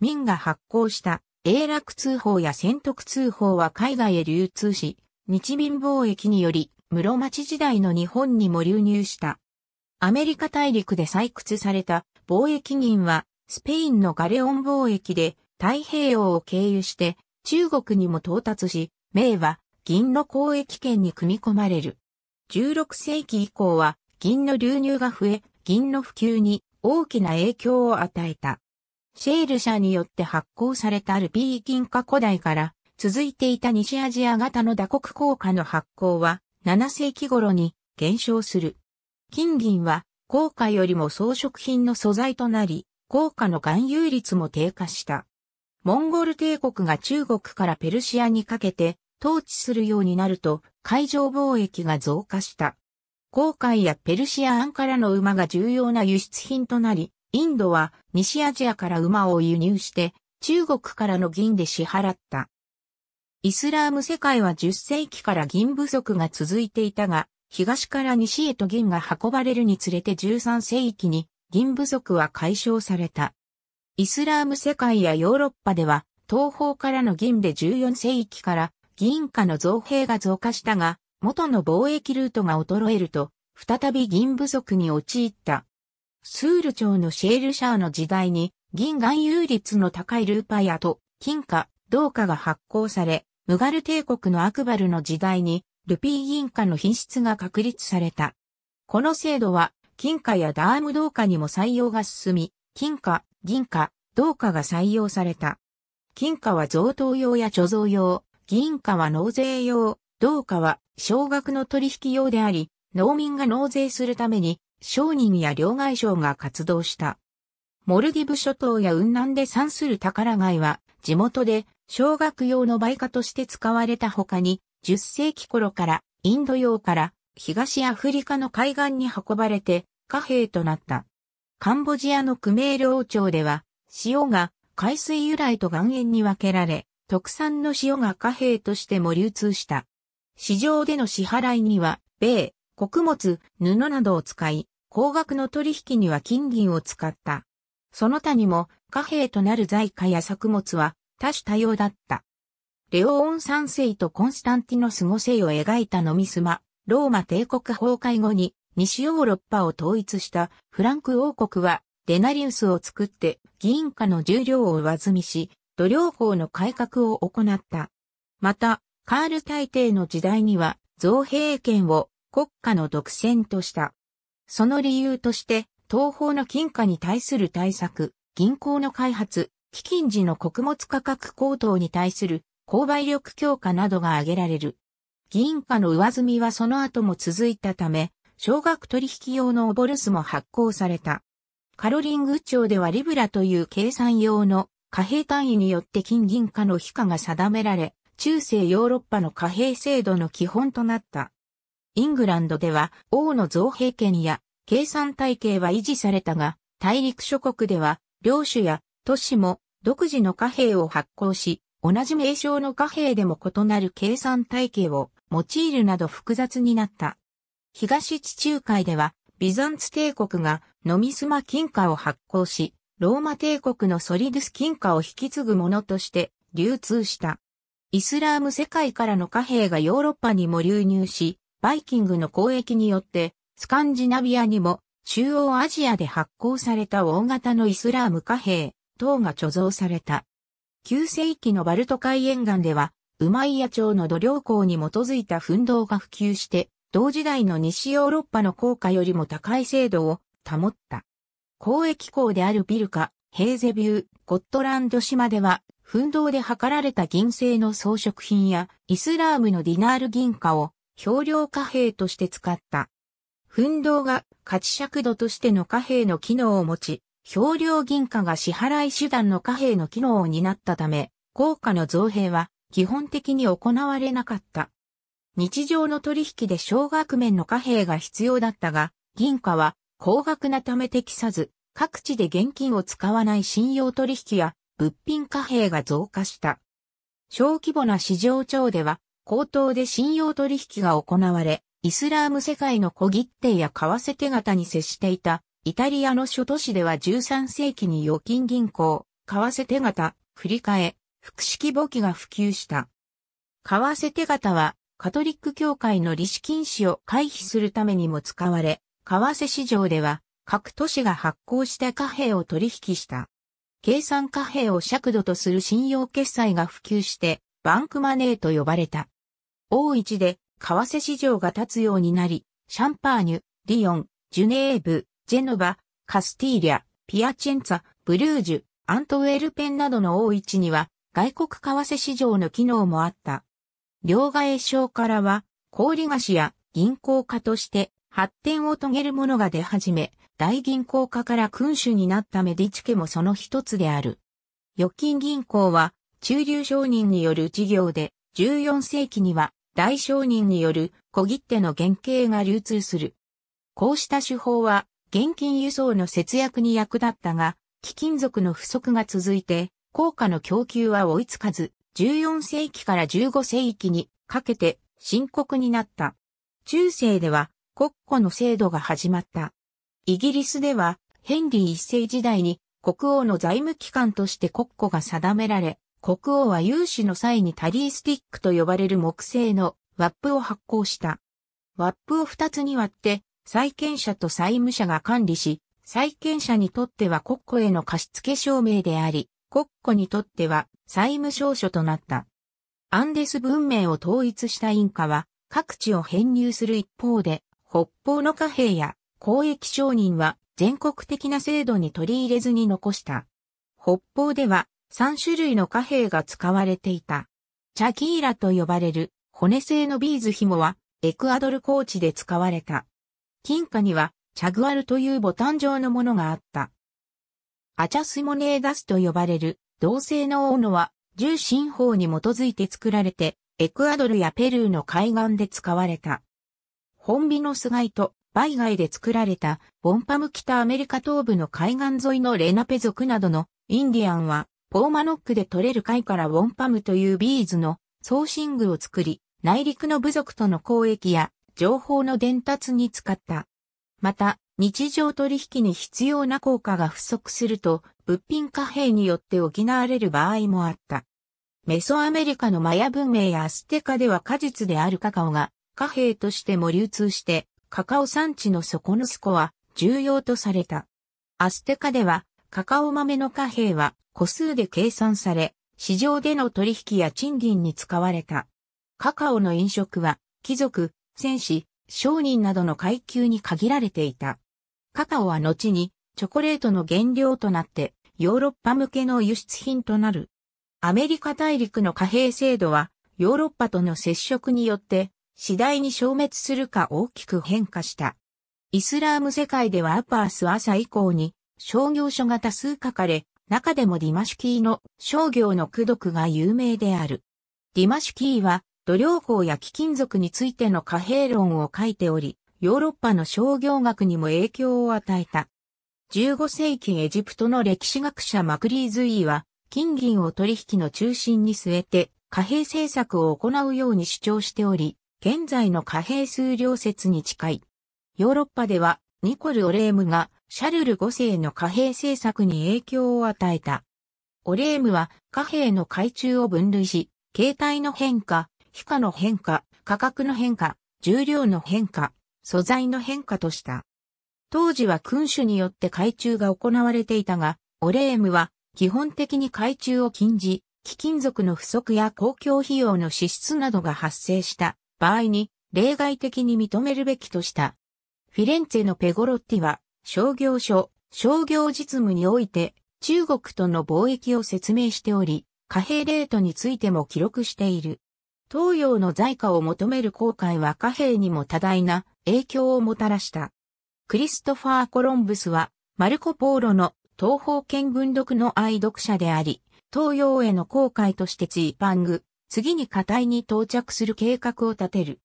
明が発行した、永楽通宝や宣徳通宝は海外へ流通し、日民貿易により室町時代の日本にも流入した。アメリカ大陸で採掘された貿易銀はスペインのガレオン貿易で太平洋を経由して中国にも到達し、銘は銀の交易圏に組み込まれる。じゅうろくせいき以降は銀の流入が増え、銀の普及に大きな影響を与えた。シェール社によって発行されたルビー銀貨古代から続いていた西アジア型の打刻硬貨の発行はななせいき頃に減少する。金銀は硬貨よりも装飾品の素材となり、硬貨の含有率も低下した。モンゴル帝国が中国からペルシアにかけて統治するようになると海上貿易が増加した。紅海やペルシア湾からの馬が重要な輸出品となり、インドは西アジアから馬を輸入して中国からの銀で支払った。イスラーム世界はじゅっせいきから銀不足が続いていたが、東から西へと銀が運ばれるにつれてじゅうさんせいきに銀不足は解消された。イスラーム世界やヨーロッパでは東方からの銀でじゅうよんせいきから銀貨の造幣が増加したが、元の貿易ルートが衰えると、再び銀不足に陥った。スール朝のシェールシャーの時代に、銀含有率の高いルーパイアと金貨、銅貨が発行され、ムガル帝国のアクバルの時代に、ルピー銀貨の品質が確立された。この制度は、金貨やダーム銅貨にも採用が進み、金貨、銀貨、銅貨が採用された。金貨は贈答用や貯蔵用、銀貨は納税用、銅貨は少額の取引用であり、農民が納税するために商人や両替商が活動した。モルディブ諸島や雲南で産する宝貝は地元で少額用の売価として使われた他に、じゅっせいき頃からインド洋から東アフリカの海岸に運ばれて貨幣となった。カンボジアのクメール王朝では塩が海水由来と岩塩に分けられ、特産の塩が貨幣としても流通した。市場での支払いには、米、穀物、布などを使い、高額の取引には金銀を使った。その他にも、貨幣となる財貨や作物は多種多様だった。レオーンさんせいとコンスタンティノスごせいを描いたノミスマ、ローマ帝国崩壊後に西ヨーロッパを統一したフランク王国は、デナリウスを作って銀貨の重量を上積みし、度量法の改革を行った。また、カール大帝の時代には造幣権を国家の独占とした。その理由として、東方の金貨に対する対策、銀行の開発、飢饉時の穀物価格高騰に対する購買力強化などが挙げられる。銀貨の上積みはその後も続いたため、少額取引用のオボルスも発行された。カロリング朝ではリブラという計算用の貨幣単位によって金銀貨の比価が定められ、中世ヨーロッパの貨幣制度の基本となった。イングランドでは王の造幣権や計算体系は維持されたが、大陸諸国では領主や都市も独自の貨幣を発行し、同じ名称の貨幣でも異なる計算体系を用いるなど複雑になった。東地中海ではビザンツ帝国がノミスマ金貨を発行し、ローマ帝国のソリドゥス金貨を引き継ぐものとして流通した。イスラーム世界からの貨幣がヨーロッパにも流入し、バイキングの交易によってスカンジナビアにも中央アジアで発行された大型のイスラーム貨幣等が貯蔵された。きゅうせいきのバルト海沿岸ではウマイヤ朝の度量衡に基づいた分銅が普及して、同時代の西ヨーロッパの硬貨よりも高い精度を保った。交易港であるビルカ、ヘーゼビュー、ゴットランド島では、分銅で測られた銀製の装飾品や、イスラームのディナール銀貨を、表量貨幣として使った。分銅が価値尺度としての貨幣の機能を持ち、表量銀貨が支払い手段の貨幣の機能を担ったため、硬貨の造幣は基本的に行われなかった。日常の取引で少額面の貨幣が必要だったが、銀貨は高額なため適さず、各地で現金を使わない信用取引や物品貨幣が増加した。小規模な市場調では口頭で信用取引が行われ、イスラーム世界の小切手や為替手形に接していたイタリアの諸都市ではじゅうさんせいきに預金銀行、為替手形、振り替え、複式簿記が普及した。為替手形は為カトリック教会の利子禁止を回避するためにも使われ、為替市場では各都市が発行した貨幣を取引した。計算貨幣を尺度とする信用決済が普及して、バンクマネーと呼ばれた。多い地で、為替市場が立つようになり、シャンパーニュ、リヨン、ジュネーブ、ジェノバ、カスティーリャ、ピアチェンツァ、ブルージュ、アントウェルペンなどの多い地には、外国為替市場の機能もあった。両替商からは、小売菓子や銀行家として発展を遂げるものが出始め、大銀行家から君主になったメディチ家もその一つである。預金銀行は中流商人による事業でじゅうよんせいきには大商人による小切手の原型が流通する。こうした手法は現金輸送の節約に役立ったが、貴金属の不足が続いて硬貨の供給は追いつかず、じゅうよんせいきからじゅうごせいきにかけて深刻になった。中世では国庫の制度が始まった。イギリスではヘンリーいっせい時代に国王の財務機関として国庫が定められ、国王は融資の際にタリースティックと呼ばれる木製のワップを発行した。ワップをふたつに割って債権者と債務者が管理し、債権者にとっては国庫への貸付証明であり、国庫にとっては債務証書となった。アンデス文明を統一したインカは各地を編入する一方で、北方の貨幣や交易商人は全国的な制度に取り入れずに残した。北方ではさんしゅるいの貨幣が使われていた。チャキーラと呼ばれる骨製のビーズ紐はエクアドル高地で使われた。金貨にはチャグアルというボタン状のものがあった。アチャスモネーダスと呼ばれる銅製の斧は銃身法に基づいて作られてエクアドルやペルーの海岸で使われた。本火の菅井とバイガイで作られたボンパム北アメリカ東部の海岸沿いのレナペ族などのインディアンはポーマノックで取れる貝からボンパムというビーズの装身具を作り内陸の部族との交易や情報の伝達に使った。また日常取引に必要な硬貨が不足すると物品貨幣によって補われる場合もあった。メソアメリカのマヤ文明やアステカでは果実であるカカオが貨幣としても流通してカカオ産地のソコヌスコは重要とされた。アステカではカカオ豆の貨幣は個数で計算され、市場での取引や賃金に使われた。カカオの飲食は貴族、戦士、商人などの階級に限られていた。カカオは後にチョコレートの原料となってヨーロッパ向けの輸出品となる。アメリカ大陸の貨幣制度はヨーロッパとの接触によって次第に消滅するか大きく変化した。イスラーム世界ではアッパース朝以降に商業書が多数書かれ、中でもディマシュキーの商業の功徳が有名である。ディマシュキーは度量衡や貴金属についての貨幣論を書いており、ヨーロッパの商業学にも影響を与えた。じゅうごせいきエジプトの歴史学者マクリーズイーは、金銀を取引の中心に据えて貨幣政策を行うように主張しており、現在の貨幣数量説に近い。ヨーロッパではニコル・オレームがシャルルごせいの貨幣政策に影響を与えた。オレームは貨幣の階中を分類し、形態の変化、比価の変化、価格の変化、重量の変化、素材の変化とした。当時は君主によって階中が行われていたが、オレームは基本的に階中を禁じ、貴金属の不足や公共費用の支出などが発生した場合に例外的に認めるべきとした。フィレンツェのペゴロッティは商業書、商業実務において中国との貿易を説明しており、貨幣レートについても記録している。東洋の財貨を求める航海は貨幣にも多大な影響をもたらした。クリストファー・コロンブスはマルコ・ポーロの東方見聞録の愛読者であり、東洋への航海としてツィーパング。次にカタイに到着する計画を立てる。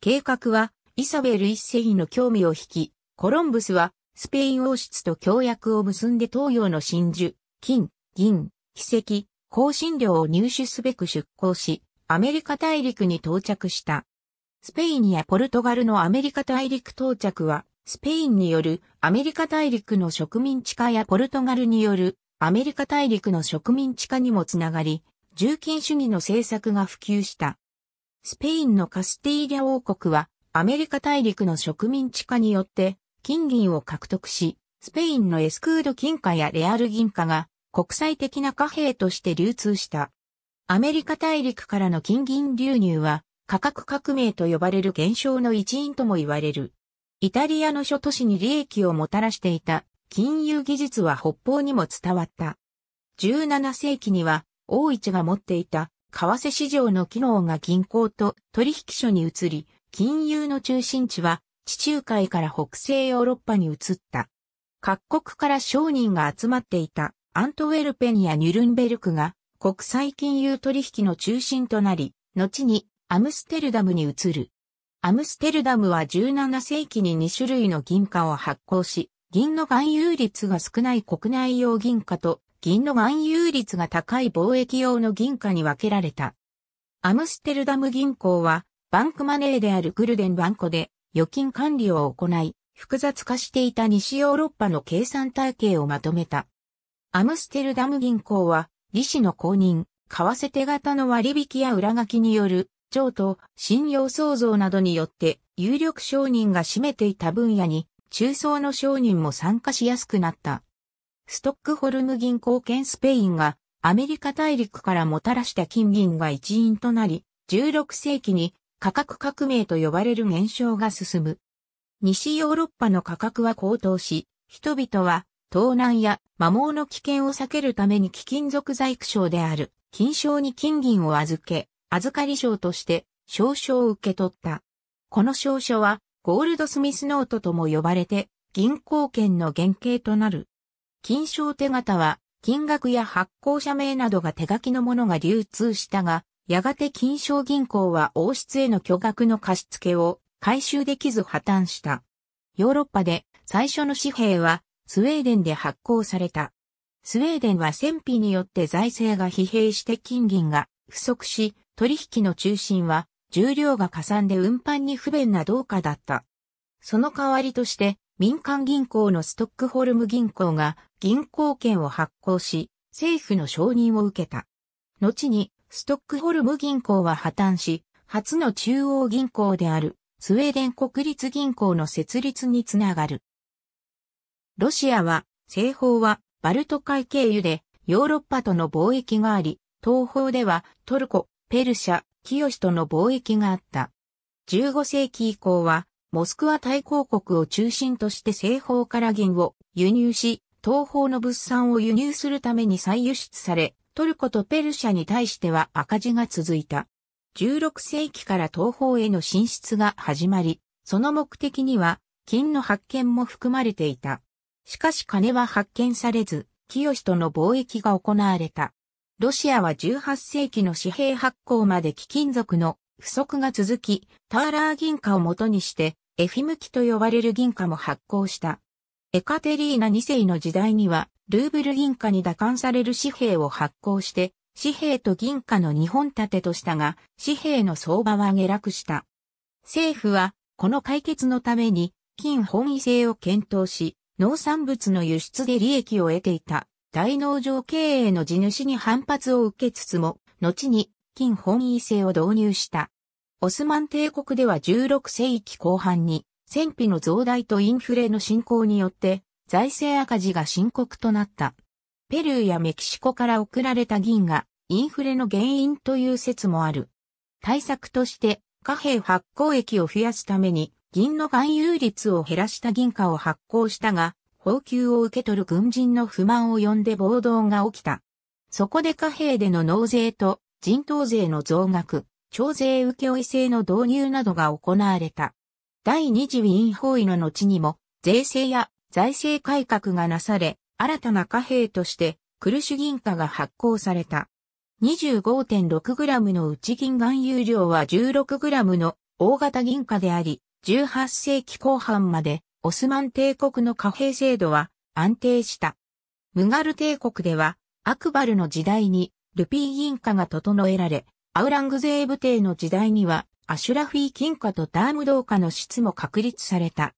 計画はイサベルいっせいの興味を引き、コロンブスはスペイン王室と協約を結んで東洋の真珠、金、銀、輝石、香辛料を入手すべく出港し、アメリカ大陸に到着した。スペインやポルトガルのアメリカ大陸到着は、スペインによるアメリカ大陸の植民地化やポルトガルによるアメリカ大陸の植民地化にもつながり、重金主義の政策が普及した。スペインのカスティーリャ王国はアメリカ大陸の植民地化によって金銀を獲得し、スペインのエスクード金貨やレアル銀貨が国際的な貨幣として流通した。アメリカ大陸からの金銀流入は価格革命と呼ばれる現象の一因とも言われる。イタリアの諸都市に利益をもたらしていた金融技術は北方にも伝わった。じゅうななせいきには大市が持っていた為替市場の機能が銀行と取引所に移り、金融の中心地は地中海から北西ヨーロッパに移った。各国から商人が集まっていたアントウェルペンやニュルンベルクが国際金融取引の中心となり、後にアムステルダムに移る。アムステルダムはじゅうななせいきににしゅるいの銀貨を発行し、銀の含有率が少ない国内用銀貨と銀の含有率が高い貿易用の銀貨に分けられた。アムステルダム銀行はバンクマネーであるグルデンバンコで預金管理を行い、複雑化していた西ヨーロッパの計算体系をまとめた。アムステルダム銀行は利子の公認、為替手形の割引や裏書きによる譲渡、信用創造などによって有力商人が占めていた分野に中層の商人も参加しやすくなった。ストックホルム銀行兼スペインがアメリカ大陸からもたらした金銀が一因となり、じゅうろくせいきに価格革命と呼ばれる現象が進む。西ヨーロッパの価格は高騰し、人々は盗難や摩耗の危険を避けるために貴金属細工商である金商に金銀を預け、預かり商として証書を受け取った。この証書はゴールドスミスノートとも呼ばれて銀行券の原型となる。金商手形は金額や発行者名などが手書きのものが流通したが、やがて金商銀行は王室への巨額の貸付を回収できず破綻した。ヨーロッパで最初の紙幣はスウェーデンで発行された。スウェーデンは戦費によって財政が疲弊して金銀が不足し、取引の中心は重量がかさんで運搬に不便な銅貨だった。その代わりとして、民間銀行のストックホルム銀行が銀行券を発行し、政府の承認を受けた。後に、ストックホルム銀行は破綻し、初の中央銀行であるスウェーデン国立銀行の設立につながる。ロシアは、西方はバルト海経由でヨーロッパとの貿易があり、東方ではトルコ、ペルシャ、キヨシとの貿易があった。じゅうごせいき以降は、モスクワ大公国を中心として西方から銀を輸入し、東方の物産を輸入するために再輸出され、トルコとペルシャに対しては赤字が続いた。じゅうろくせいきから東方への進出が始まり、その目的には金の発見も含まれていた。しかし金は発見されず、キヨシとの貿易が行われた。ロシアはじゅうはっせいきの紙幣発行まで貴金属の不足が続き、ターラー銀貨を元にして、エフィム期と呼ばれる銀貨も発行した。エカテリーナにせいの時代には、ルーブル銀貨に打艦される紙幣を発行して、紙幣と銀貨のにほん立てとしたが、紙幣の相場は下落した。政府は、この解決のために、金本位制を検討し、農産物の輸出で利益を得ていた、大農場経営の地主に反発を受けつつも、後に、金本位制を導入した。オスマン帝国ではじゅうろくせいきこう半に戦費の増大とインフレの進行によって財政赤字が深刻となった。ペルーやメキシコから送られた銀がインフレの原因という説もある。対策として貨幣発行益を増やすために銀の含有率を減らした銀貨を発行したが、俸給を受け取る軍人の不満を呼んで暴動が起きた。そこで貨幣での納税と人頭税の増額。徴税請負制の導入などが行われた。第二次ウィーン包囲の後にも、税制や財政改革がなされ、新たな貨幣として、クルシュ銀貨が発行された。にじゅうごてんろくグラムのうち銀含有量はじゅうろくグラムの大型銀貨であり、じゅうはっせいきこう半まで、オスマン帝国の貨幣制度は安定した。ムガル帝国では、アクバルの時代に、ルピー銀貨が整えられ、アウラングゼーブ帝の時代にはアシュラフィー金貨とターム銅貨の質も確立された。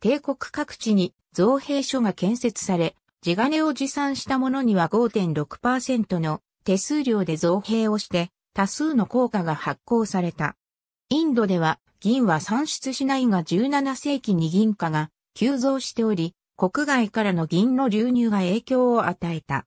帝国各地に造幣所が建設され、地金を持参した者には ごてんろくパーセント の手数料で造幣をして多数の硬貨が発行された。インドでは銀は産出しないがじゅうなな世紀に銀価が急増しており、国外からの銀の流入が影響を与えた。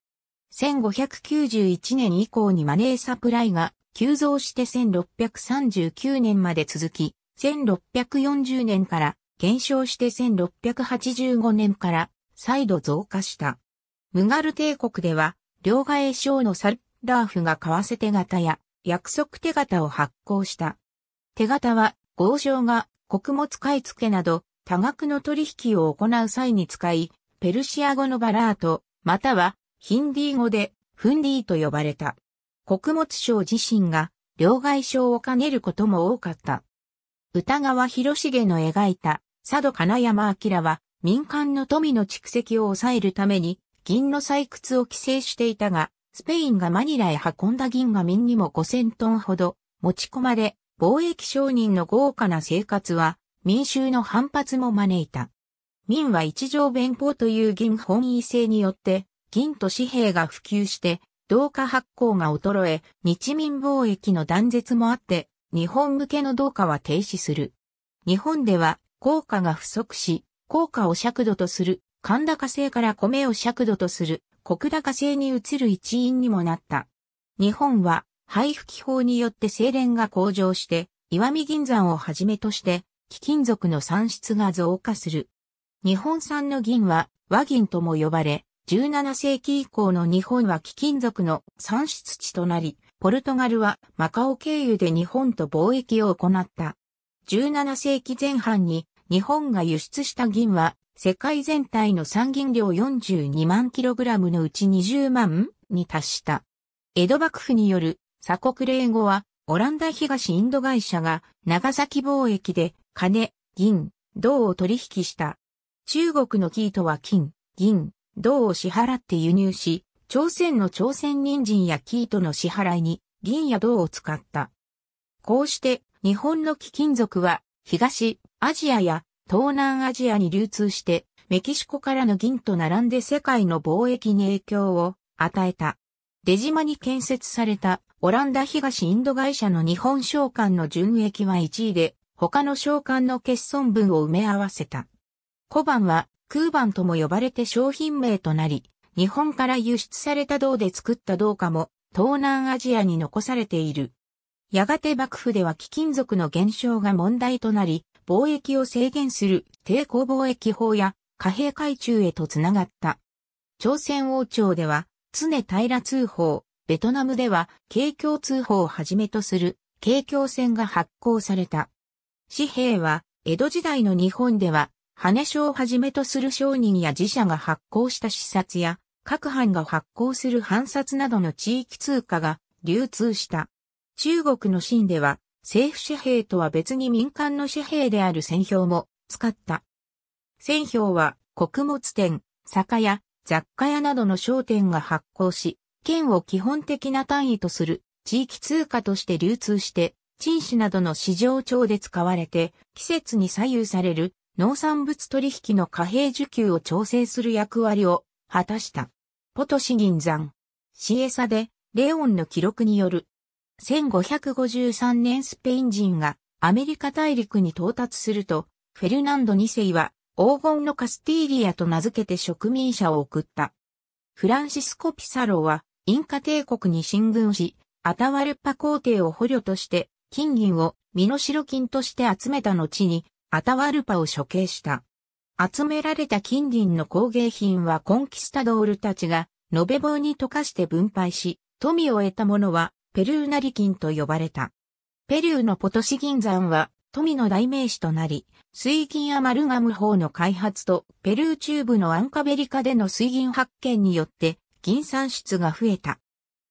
せんごひゃくきゅうじゅういちねん以降にマネーサプライが急増してせんろっぴゃくさんじゅうきゅうねんまで続き、せんろっぴゃくよんじゅうねんから減少してせんろっぴゃくはちじゅうごねんから再度増加した。ムガル帝国では、両替商のサルッラーフが為替手形や約束手形を発行した。手形は、豪商が穀物買い付けなど多額の取引を行う際に使い、ペルシア語のバラート、またはヒンディー語でフンディーと呼ばれた。穀物商自身が両替商を兼ねることも多かった。歌川広重の描いた佐渡金山彰は民間の富の蓄積を抑えるために銀の採掘を規制していたが、スペインがマニラへ運んだ銀が民にもごせんトンほど持ち込まれ、貿易商人の豪華な生活は民衆の反発も招いた。民は一条弁法という銀本位制によって銀と紙幣が普及して同貨発行が衰え、日民貿易の断絶もあって日本向けの同貨は停止する。日本では硬貨が不足し、硬貨を尺度とする寒高制から米を尺度とする石高制に移る一因にもなった。日本は配布機法によって精錬が向上して、石見銀山をはじめとして、貴金属の産出が増加する。日本産の銀は和銀とも呼ばれ、じゅうなな世紀以降の日本は貴金属の産出地となり、ポルトガルはマカオ経由で日本と貿易を行った。じゅうなな世紀前半に日本が輸出した銀は、世界全体の産銀量よんじゅうにまんキログラムのうちにじゅうまんに達した。江戸幕府による鎖国令後は、オランダ東インド会社が長崎貿易で金、銀、銅を取引した。中国の生糸は金、銀、銅を支払って輸入し、朝鮮の朝鮮人参や生糸の支払いに銀や銅を使った。こうして日本の貴金属は東アジアや東南アジアに流通して、メキシコからの銀と並んで世界の貿易に影響を与えた。出島に建設されたオランダ東インド会社の日本商館の純益はいちいで、他の商館の欠損分を埋め合わせた。小判は空判とも呼ばれて商品名となり、日本から輸出された銅で作った銅貨も東南アジアに残されている。やがて幕府では貴金属の減少が問題となり、貿易を制限する抵抗貿易法や貨幣改鋳へとつながった。朝鮮王朝では常平通宝、ベトナムでは、京京通宝をはじめとする、京京銭が発行された。紙幣は、江戸時代の日本では、羽書をはじめとする商人や寺社が発行した私札や、各藩が発行する藩札などの地域通貨が流通した。中国の清では、政府紙幣とは別に民間の紙幣である銭票も使った。銭票は、穀物店、酒屋、雑貨屋などの商店が発行し、県を基本的な単位とする地域通貨として流通して、陳市などの市場調で使われて、季節に左右される農産物取引の貨幣需給を調整する役割を果たした。ポトシ銀山。シエサで、レオンの記録による。せんごひゃくごじゅうさんねんスペイン人がアメリカ大陸に到達すると、フェルナンドにせいは黄金のカスティーリアと名付けて植民者を送った。フランシスコ・ピサロは、インカ帝国に進軍し、アタワルパ皇帝を捕虜として、金銀を身代金として集めた後に、アタワルパを処刑した。集められた金銀の工芸品はコンキスタドールたちが、延べ棒に溶かして分配し、富を得たものは、ペルーナリ金と呼ばれた。ペルーのポトシ銀山は、富の代名詞となり、水銀アマルガム法の開発と、ペルー中部のアンカベリカでの水銀発見によって、銀産出が増えた。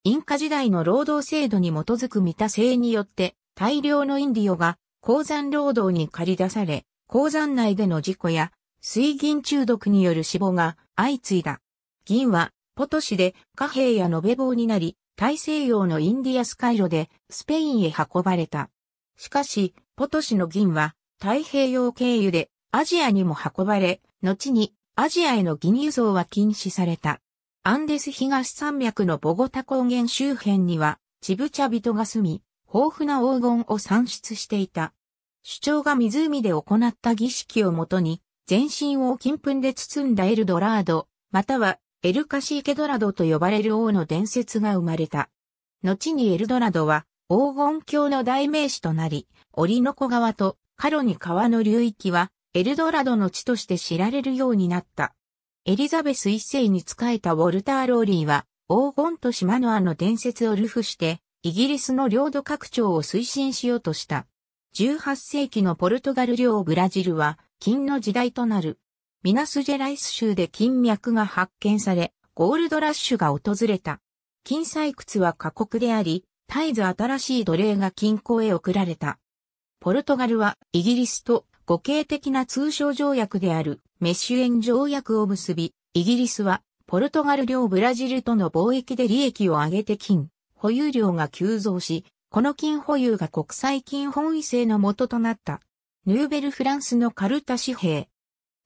インカ時代の労働制度に基づく見た制によって大量のインディオが鉱山労働に駆り出され、鉱山内での事故や水銀中毒による死亡が相次いだ。銀はポトシで貨幣や延べ棒になり、大西洋のインディアス海路でスペインへ運ばれた。しかし、ポトシの銀は太平洋経由でアジアにも運ばれ、後にアジアへの銀輸送は禁止された。アンデス東山脈のボゴタ高原周辺には、チブチャ人が住み、豊富な黄金を産出していた。首長が湖で行った儀式をもとに、全身を金粉で包んだエルドラード、またはエルカシーケドラドと呼ばれる王の伝説が生まれた。後にエルドラドは黄金郷の代名詞となり、オリノコ川とカロニ川の流域はエルドラドの地として知られるようになった。エリザベス一世に仕えたウォルター・ローリーは、黄金とシマノアの伝説を流布して、イギリスの領土拡張を推進しようとした。じゅうはち世紀のポルトガル領ブラジルは、金の時代となる。ミナスジェライス州で金脈が発見され、ゴールドラッシュが訪れた。金採掘は過酷であり、絶えず新しい奴隷が金鉱へ送られた。ポルトガルはイギリスと互恵的な通商条約であるメッシュエン条約を結び、イギリスはポルトガル領ブラジルとの貿易で利益を上げて金保有量が急増し、この金保有が国際金本位制の元となった。ヌーベルフランスのカルタ紙幣。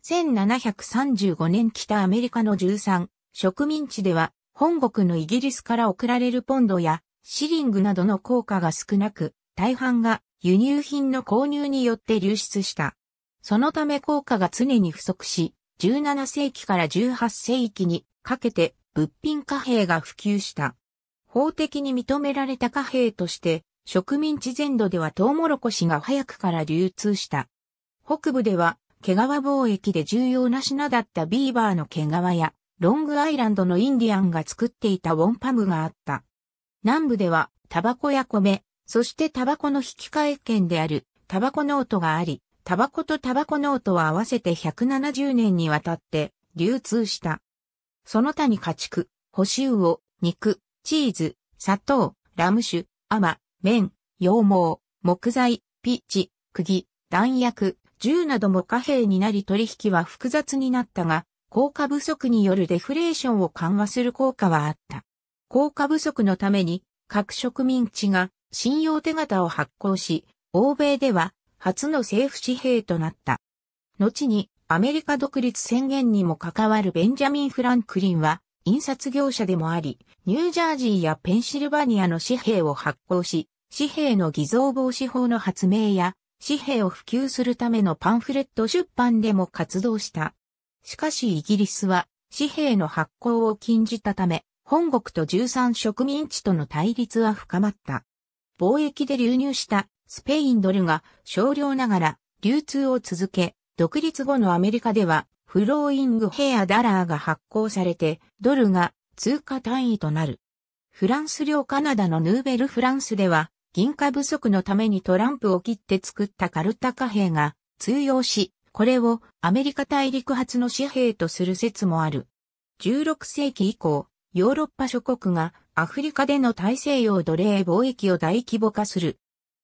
せんななひゃくさんじゅうごねん北アメリカのじゅうさん植民地では本国のイギリスから送られるポンドやシリングなどの硬貨が少なく、大半が輸入品の購入によって流出した。そのため硬貨が常に不足し、じゅうなな世紀からじゅうはち世紀にかけて物品貨幣が普及した。法的に認められた貨幣として、植民地全土ではトウモロコシが早くから流通した。北部では、毛皮貿易で重要な品だったビーバーの毛皮や、ロングアイランドのインディアンが作っていたウォンパムがあった。南部では、タバコや米、そしてタバコの引換券である、タバコノートがあり、タバコとタバコノートは合わせてひゃくななじゅうねんにわたって流通した。その他に家畜、干し魚、肉、チーズ、砂糖、ラム酒、アマ、綿、羊毛、木材、ピッチ、釘、弾薬、銃なども貨幣になり取引は複雑になったが、硬貨不足によるデフレーションを緩和する効果はあった。硬貨不足のために各植民地が信用手形を発行し、欧米では初の政府紙幣となった。後にアメリカ独立宣言にも関わるベンジャミン・フランクリンは印刷業者でもあり、ニュージャージーやペンシルバニアの紙幣を発行し、紙幣の偽造防止法の発明や紙幣を普及するためのパンフレット出版でも活動した。しかしイギリスは紙幣の発行を禁じたため、本国とじゅうさん植民地との対立は深まった。貿易で流入したスペインドルが少量ながら流通を続け、独立後のアメリカではフローイングヘアダラーが発行されて、ドルが通貨単位となる。フランス領カナダのヌーベルフランスでは、銀貨不足のためにトランプを切って作ったカルタ貨幣が通用し、これをアメリカ大陸初の紙幣とする説もある。じゅうろく世紀以降、ヨーロッパ諸国がアフリカでの大西洋奴隷貿易を大規模化する。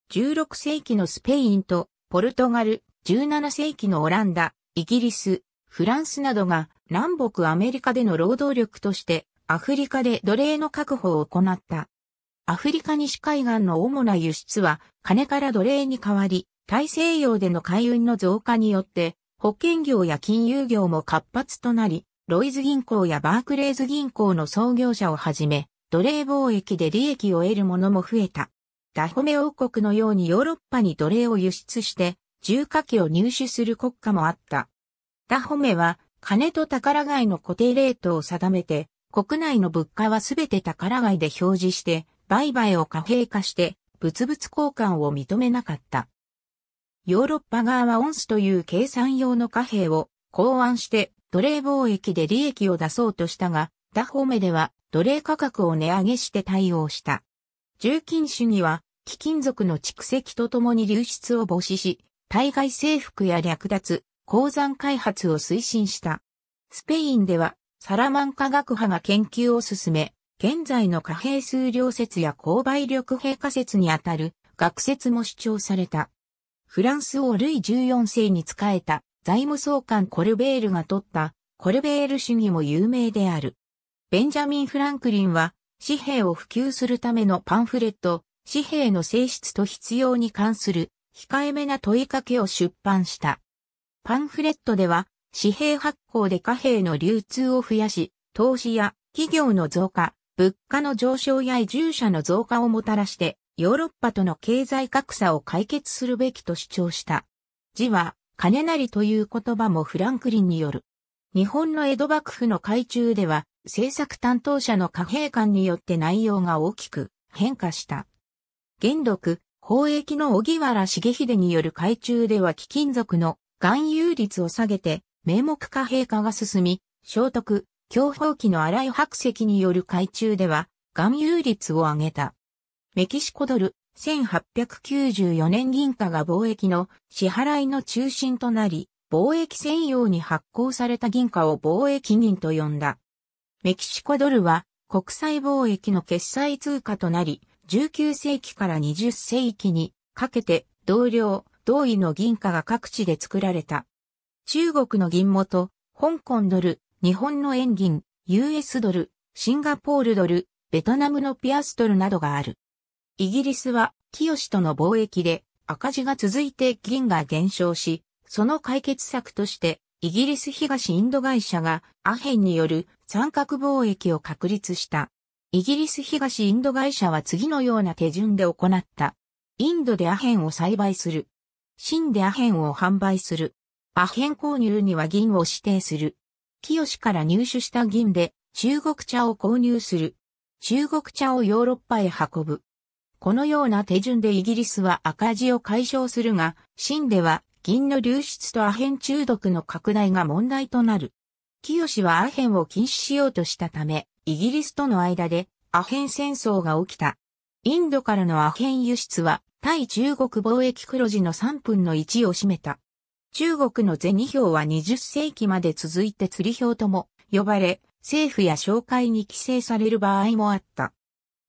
じゅうろく世紀のスペインとポルトガル、じゅうなな世紀のオランダ、イギリス、フランスなどが南北アメリカでの労働力としてアフリカで奴隷の確保を行った。アフリカ西海岸の主な輸出は金から奴隷に変わり、大西洋での海運の増加によって保険業や金融業も活発となり、ロイズ銀行やバークレーズ銀行の創業者をはじめ、奴隷貿易で利益を得る者も増えた。ダホメ王国のようにヨーロッパに奴隷を輸出して、重貨幣を入手する国家もあった。ダホメは、金と宝貝の固定レートを定めて、国内の物価はすべて宝貝で表示して、売買を貨幣化して、物々交換を認めなかった。ヨーロッパ側はオンスという計算用の貨幣を考案して、奴隷貿易で利益を出そうとしたが、ダホメでは奴隷価格を値上げして対応した。重金主義は貴金属の蓄積とともに流出を防止し、対外征服や略奪、鉱山開発を推進した。スペインではサラマンカ学派が研究を進め、現在の貨幣数量説や購買力平価説にあたる学説も主張された。フランス王ルイじゅうよん世に仕えた。財務総監コルベールが取ったコルベール主義も有名である。ベンジャミン・フランクリンは紙幣を普及するためのパンフレット、紙幣の性質と必要に関する控えめな問いかけを出版した。パンフレットでは紙幣発行で貨幣の流通を増やし、投資や企業の増加、物価の上昇や移住者の増加をもたらしてヨーロッパとの経済格差を解決するべきと主張した。字は、金成という言葉もフランクリンによる。日本の江戸幕府の改鋳では、政策担当者の貨幣観によって内容が大きく変化した。元禄、宝暦の荻原重秀による改鋳では貴金属の含有率を下げて、名目貨幣化が進み、正徳、享保期の新井白石による改鋳では、含有率を上げた。メキシコドル、せんはっぴゃくきゅうじゅうよねん銀貨が貿易の支払いの中心となり、貿易専用に発行された銀貨を貿易銀と呼んだ。メキシコドルは国際貿易の決済通貨となり、じゅうきゅうせいきからにじゅっせいきにかけて同量、同位の銀貨が各地で作られた。中国の銀元、香港ドル、日本の円銀、ユーエス ドル、シンガポールドル、ベトナムのピアスドルなどがある。イギリスは清との貿易で赤字が続いて銀が減少し、その解決策としてイギリス東インド会社がアヘンによる三角貿易を確立した。イギリス東インド会社は次のような手順で行った。インドでアヘンを栽培する。清でアヘンを販売する。アヘン購入には銀を指定する。清から入手した銀で中国茶を購入する。中国茶をヨーロッパへ運ぶ。このような手順でイギリスは赤字を解消するが、清では銀の流出とアヘン中毒の拡大が問題となる。清はアヘンを禁止しようとしたため、イギリスとの間でアヘン戦争が起きた。インドからのアヘン輸出は対中国貿易黒字のさんぶんのいちを占めた。中国の銭票はにじゅっせいきまで続いて釣り票とも呼ばれ、政府や商会に規制される場合もあった。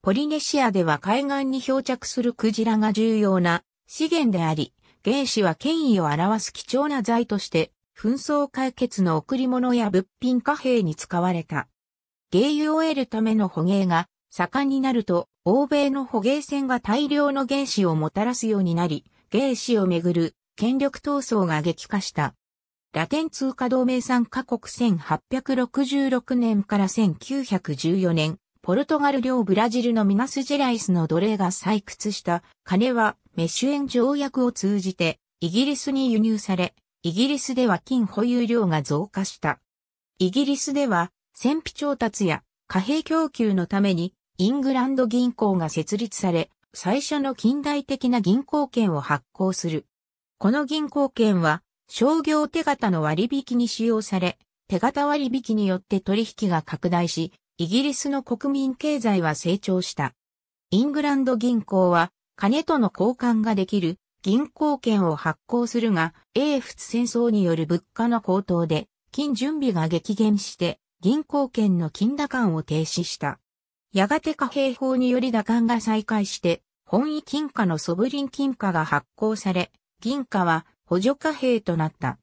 ポリネシアでは海岸に漂着するクジラが重要な資源であり、鯨歯は権威を表す貴重な財として、紛争解決の贈り物や物品貨幣に使われた。鯨油を得るための捕鯨が盛んになると、欧米の捕鯨船が大量の鯨歯をもたらすようになり、鯨歯をめぐる権力闘争が激化した。ラテン通貨同盟さんかこくせんはっぴゃくろくじゅうろくねんからせんきゅうひゃくじゅうよねん。ポルトガル領ブラジルのミナスジェライスの奴隷が採掘した金はメシュエン条約を通じてイギリスに輸入され、イギリスでは金保有量が増加した。イギリスでは戦費調達や貨幣供給のためにイングランド銀行が設立され、最初の近代的な銀行券を発行する。この銀行券は商業手形の割引に使用され、手形割引によって取引が拡大し、イギリスの国民経済は成長した。イングランド銀行は、金との交換ができる銀行券を発行するが、英仏戦争による物価の高騰で、金準備が激減して、銀行券の金打換を停止した。やがて貨幣法により打換が再開して、本位金貨のソブリン金貨が発行され、銀貨は補助貨幣となった。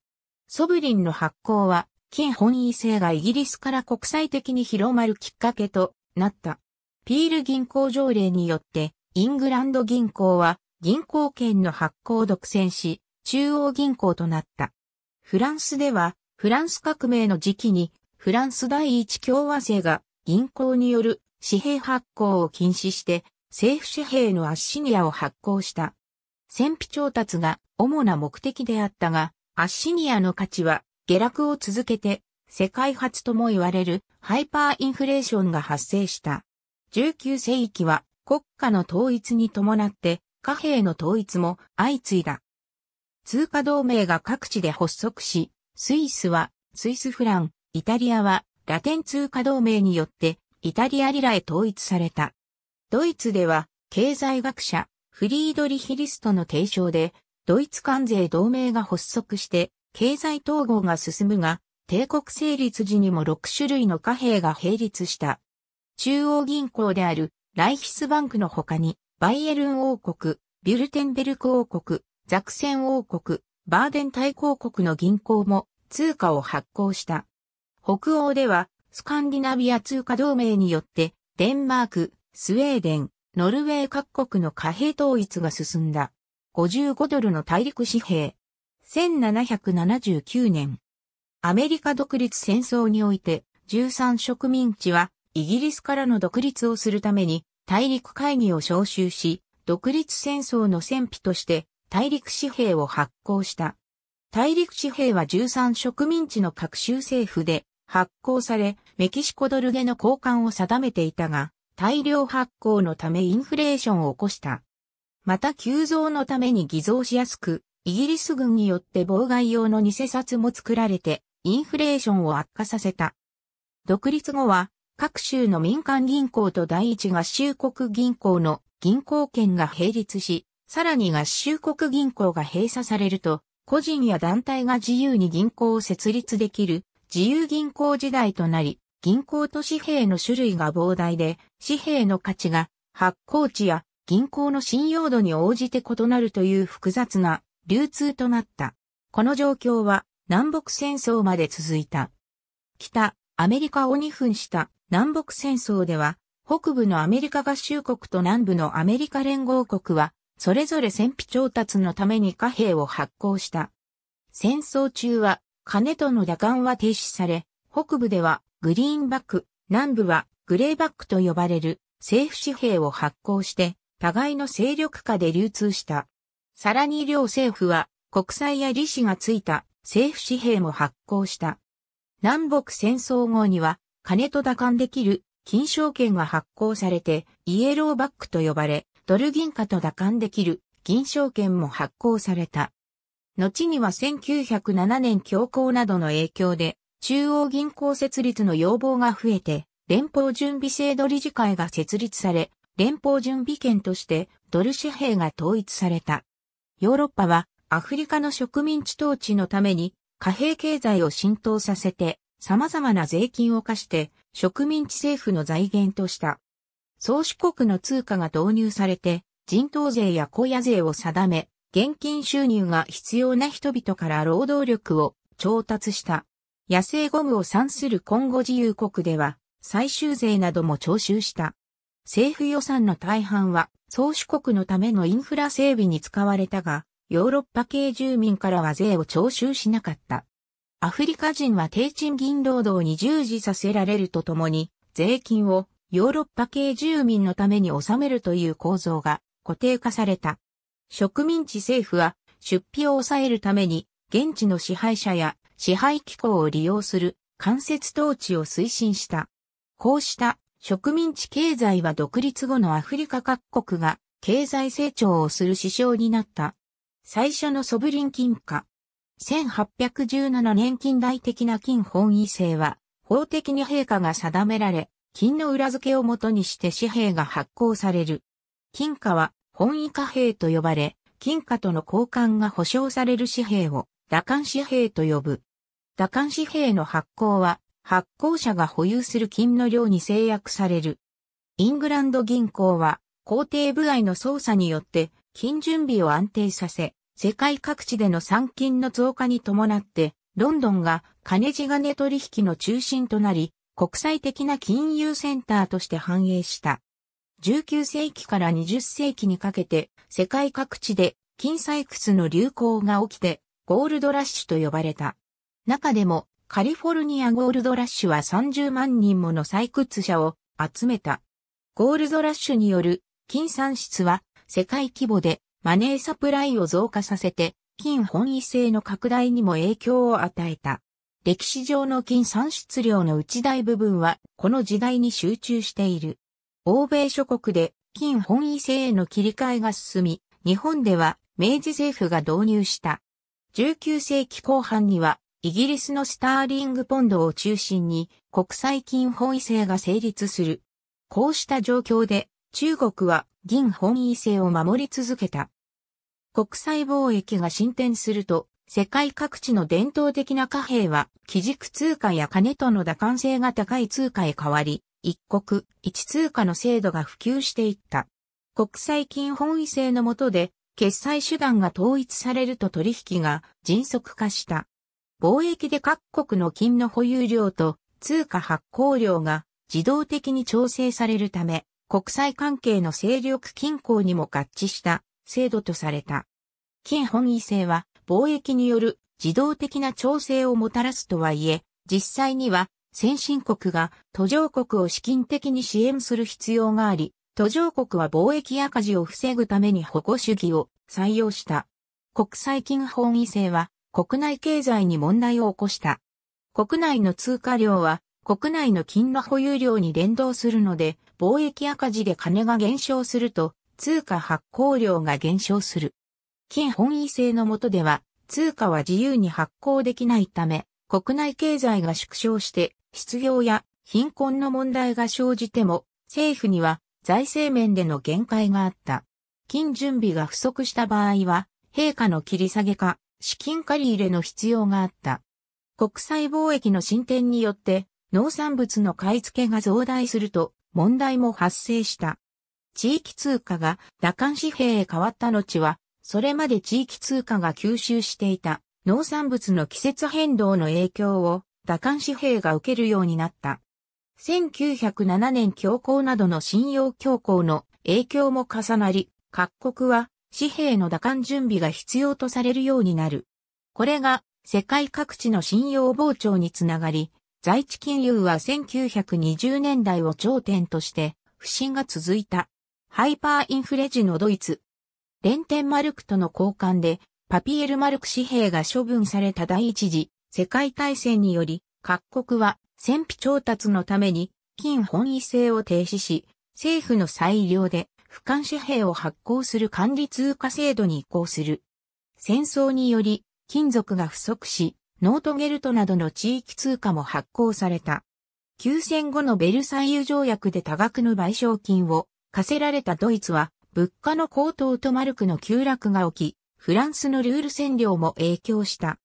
ソブリンの発行は、金本位制がイギリスから国際的に広まるきっかけとなった。ピール銀行条例によって、イングランド銀行は銀行券の発行を独占し、中央銀行となった。フランスでは、フランス革命の時期に、フランス第一共和制が銀行による紙幣発行を禁止して、政府紙幣のアッシニアを発行した。戦費調達が主な目的であったが、アッシニアの価値は、下落を続けて、世界初とも言われるハイパーインフレーションが発生した。じゅうきゅうせいきは国家の統一に伴って貨幣の統一も相次いだ。通貨同盟が各地で発足し、スイスはスイスフラン、イタリアはラテン通貨同盟によってイタリアリラへ統一された。ドイツでは経済学者フリードリヒ・リストの提唱でドイツ関税同盟が発足して、経済統合が進むが、帝国成立時にもろくしゅるいの貨幣が並立した。中央銀行であるライヒスバンクの他に、バイエルン王国、ビュルテンベルク王国、ザクセン王国、バーデン大公国の銀行も通貨を発行した。北欧では、スカンディナビア通貨同盟によって、デンマーク、スウェーデン、ノルウェー各国の貨幣統一が進んだ。ごじゅうごドルの大陸紙幣。せんななひゃくななじゅうきゅうねん、アメリカ独立戦争において、じゅうさんしょくみんちは、イギリスからの独立をするために、大陸会議を招集し、独立戦争の戦費として大陸紙幣を発行した。大陸紙幣はじゅうさん植民地の各州政府で発行され、メキシコドルでの交換を定めていたが、大量発行のためインフレーションを起こした。また急増のために偽造しやすく、イギリス軍によって妨害用の偽札も作られて、インフレーションを悪化させた。独立後は、各州の民間銀行と第一合衆国銀行の銀行券が並立し、さらに合衆国銀行が閉鎖されると、個人や団体が自由に銀行を設立できる自由銀行時代となり、銀行と紙幣の種類が膨大で、紙幣の価値が発行地や銀行の信用度に応じて異なるという複雑な流通となった。この状況は南北戦争まで続いた。北アメリカを二分した南北戦争では、北部のアメリカ合衆国と南部のアメリカ連合国は、それぞれ戦費調達のために貨幣を発行した。戦争中は金との打換は停止され、北部ではグリーンバック、南部はグレーバックと呼ばれる政府紙幣を発行して、互いの勢力下で流通した。さらに両政府は国債や利子がついた政府紙幣も発行した。南北戦争後には金と打換できる金証券が発行されてイエローバックと呼ばれ、ドル銀貨と打換できる銀証券も発行された。後にはせんきゅうひゃくななねん恐慌などの影響で中央銀行設立の要望が増えて連邦準備制度理事会が設立され連邦準備権としてドル紙幣が統一された。ヨーロッパはアフリカの植民地統治のために貨幣経済を浸透させて様々な税金を課して植民地政府の財源とした。宗主国の通貨が導入されて、人頭税や耕野税を定め、現金収入が必要な人々から労働力を調達した。野生ゴムを産するコンゴ自由国では、最終税なども徴収した。政府予算の大半は、宗主国のためのインフラ整備に使われたが、ヨーロッパ系住民からは税を徴収しなかった。アフリカ人は低賃金労働に従事させられるとともに、税金を、ヨーロッパ系住民のために納めるという構造が固定化された。植民地政府は出費を抑えるために現地の支配者や支配機構を利用する間接統治を推進した。こうした植民地経済は独立後のアフリカ各国が経済成長をする指標になった。最初のソブリン金貨。せんはっぴゃくじゅうななねん近代的な金本位制は法的に陛下が定められ、金の裏付けをもとにして紙幣が発行される。金貨は本位貨幣と呼ばれ、金貨との交換が保証される紙幣を打換紙幣と呼ぶ。打換紙幣の発行は発行者が保有する金の量に制約される。イングランド銀行は公定部外の操作によって金準備を安定させ、世界各地での産金の増加に伴って、ロンドンが金地金取引の中心となり、国際的な金融センターとして繁栄した。じゅうきゅうせいきからにじゅっせいきにかけて世界各地で金採掘の流行が起きてゴールドラッシュと呼ばれた。中でもカリフォルニアゴールドラッシュはさんじゅうまんにんもの採掘者を集めた。ゴールドラッシュによる金産出は世界規模でマネーサプライを増加させて金本位制の拡大にも影響を与えた。歴史上の金産出量のうち大部分はこの時代に集中している。欧米諸国で金本位制への切り替えが進み、日本では明治政府が導入した。じゅうきゅうせいきこう半にはイギリスのスターリングポンドを中心に国際金本位制が成立する。こうした状況で中国は銀本位制を守り続けた。国際貿易が進展すると、世界各地の伝統的な貨幣は、基軸通貨や金との打換性が高い通貨へ変わり、一国一通貨の制度が普及していった。国際金本位制の下で、決済手段が統一されると取引が迅速化した。貿易で各国の金の保有量と通貨発行量が自動的に調整されるため、国際関係の勢力均衡にも合致した制度とされた。金本位制は、貿易による自動的な調整をもたらすとはいえ、実際には先進国が途上国を資金的に支援する必要があり、途上国は貿易赤字を防ぐために保護主義を採用した。国際金本位制は国内経済に問題を起こした。国内の通貨量は国内の金の保有量に連動するので、貿易赤字で金が減少すると通貨発行量が減少する。金本位制の下では通貨は自由に発行できないため、国内経済が縮小して失業や貧困の問題が生じても政府には財政面での限界があった。金準備が不足した場合は、陛下の切り下げか、資金借り入れの必要があった。国際貿易の進展によって、農産物の買い付けが増大すると、問題も発生した。地域通貨が羅漢紙幣へ変わった後は、それまで地域通貨が吸収していた農産物の季節変動の影響を、羅漢紙幣が受けるようになった。せんきゅうひゃくななねん恐慌などの信用恐慌の影響も重なり、各国は紙幣の打艦準備が必要とされるようになる。これが世界各地の信用膨張につながり、在地金融はせんきゅうひゃくにじゅうねんだいを頂点として不振が続いた。ハイパーインフレ時のドイツ。レンテンマルクとの交換でパピエルマルク紙幣が処分された第一次世界大戦により、各国は戦費調達のために金本位制を停止し、政府の裁量で俯瞰紙幣を発行する管理通貨制度に移行する。戦争により金属が不足し、ノートゲルトなどの地域通貨も発行された。休戦後のベルサイユ条約で多額の賠償金を課せられたドイツは、物価の高騰とマルクの急落が起き、フランスのルール占領も影響した。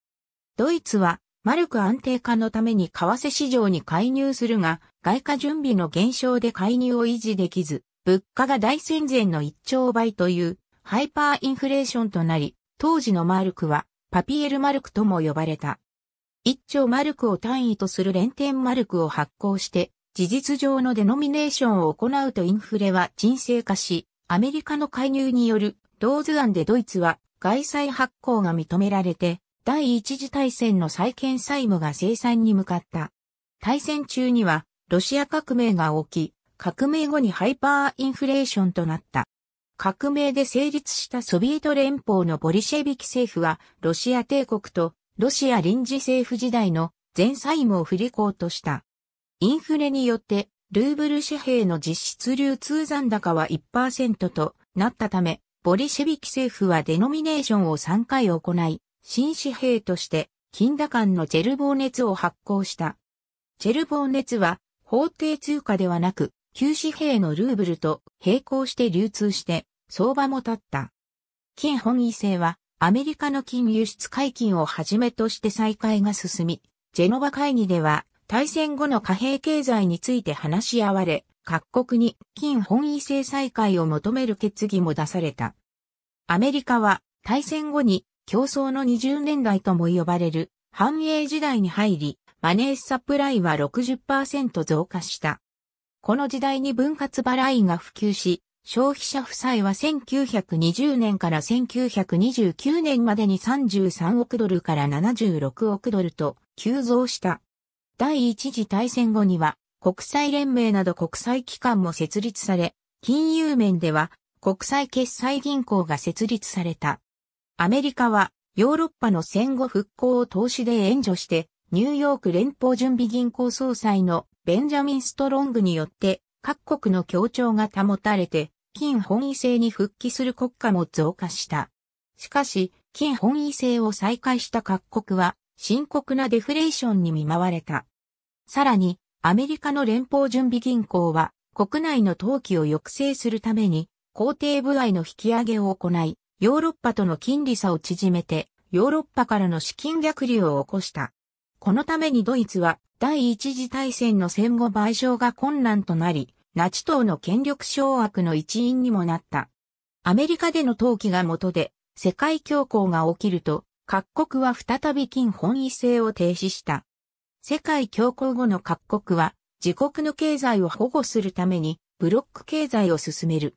ドイツは、マルク安定化のために為替市場に介入するが、外貨準備の減少で介入を維持できず、物価が大戦前のいっちょうばいというハイパーインフレーションとなり、当時のマルクはパピエルマルクとも呼ばれた。いっちょうマルクを単位とする連天マルクを発行して、事実上のデノミネーションを行うとインフレは沈静化し、アメリカの介入によるローズ案でドイツは外債発行が認められて、第一次大戦の債券債務が清算に向かった。大戦中にはロシア革命が起き、革命後にハイパーインフレーションとなった。革命で成立したソビエト連邦のボリシェビキ政府はロシア帝国とロシア臨時政府時代の全債務を不履行とした。インフレによってルーブル紙幣の実質流通残高は いちパーセント となったため、ボリシェビキ政府はデノミネーションをさんかい行い、新紙幣として、金打艦のチェルボーネツを発行した。チェルボーネツは、法定通貨ではなく、旧紙幣のルーブルと並行して流通して、相場も立った。金本位制は、アメリカの金輸出解禁をはじめとして再開が進み、ジェノバ会議では、大戦後の貨幣経済について話し合われ、各国に金本位制再開を求める決議も出された。アメリカは、大戦後に、競争のにじゅうねんだいとも呼ばれる繁栄時代に入り、マネーサプライは ろくじゅっパーセント 増加した。この時代に分割払いが普及し、消費者負債はせんきゅうひゃくにじゅうねんからせんきゅうひゃくにじゅうきゅうねんまでにさんじゅうさんおくドルからななじゅうろくおくドルと急増した。第一次大戦後には国際連盟など国際機関も設立され、金融面では国際決済銀行が設立された。アメリカはヨーロッパの戦後復興を投資で援助してニューヨーク連邦準備銀行総裁のベンジャミン・ストロングによって各国の協調が保たれて金本位制に復帰する国家も増加した。しかし金本位制を再開した各国は深刻なデフレーションに見舞われた。さらにアメリカの連邦準備銀行は国内の投機を抑制するために公定歩合の引き上げを行い、ヨーロッパとの金利差を縮めて、ヨーロッパからの資金逆流を起こした。このためにドイツは、第一次大戦の戦後賠償が困難となり、ナチ党の権力掌握の一因にもなった。アメリカでの投機が元で、世界恐慌が起きると、各国は再び金本位制を停止した。世界恐慌後の各国は、自国の経済を保護するために、ブロック経済を進める。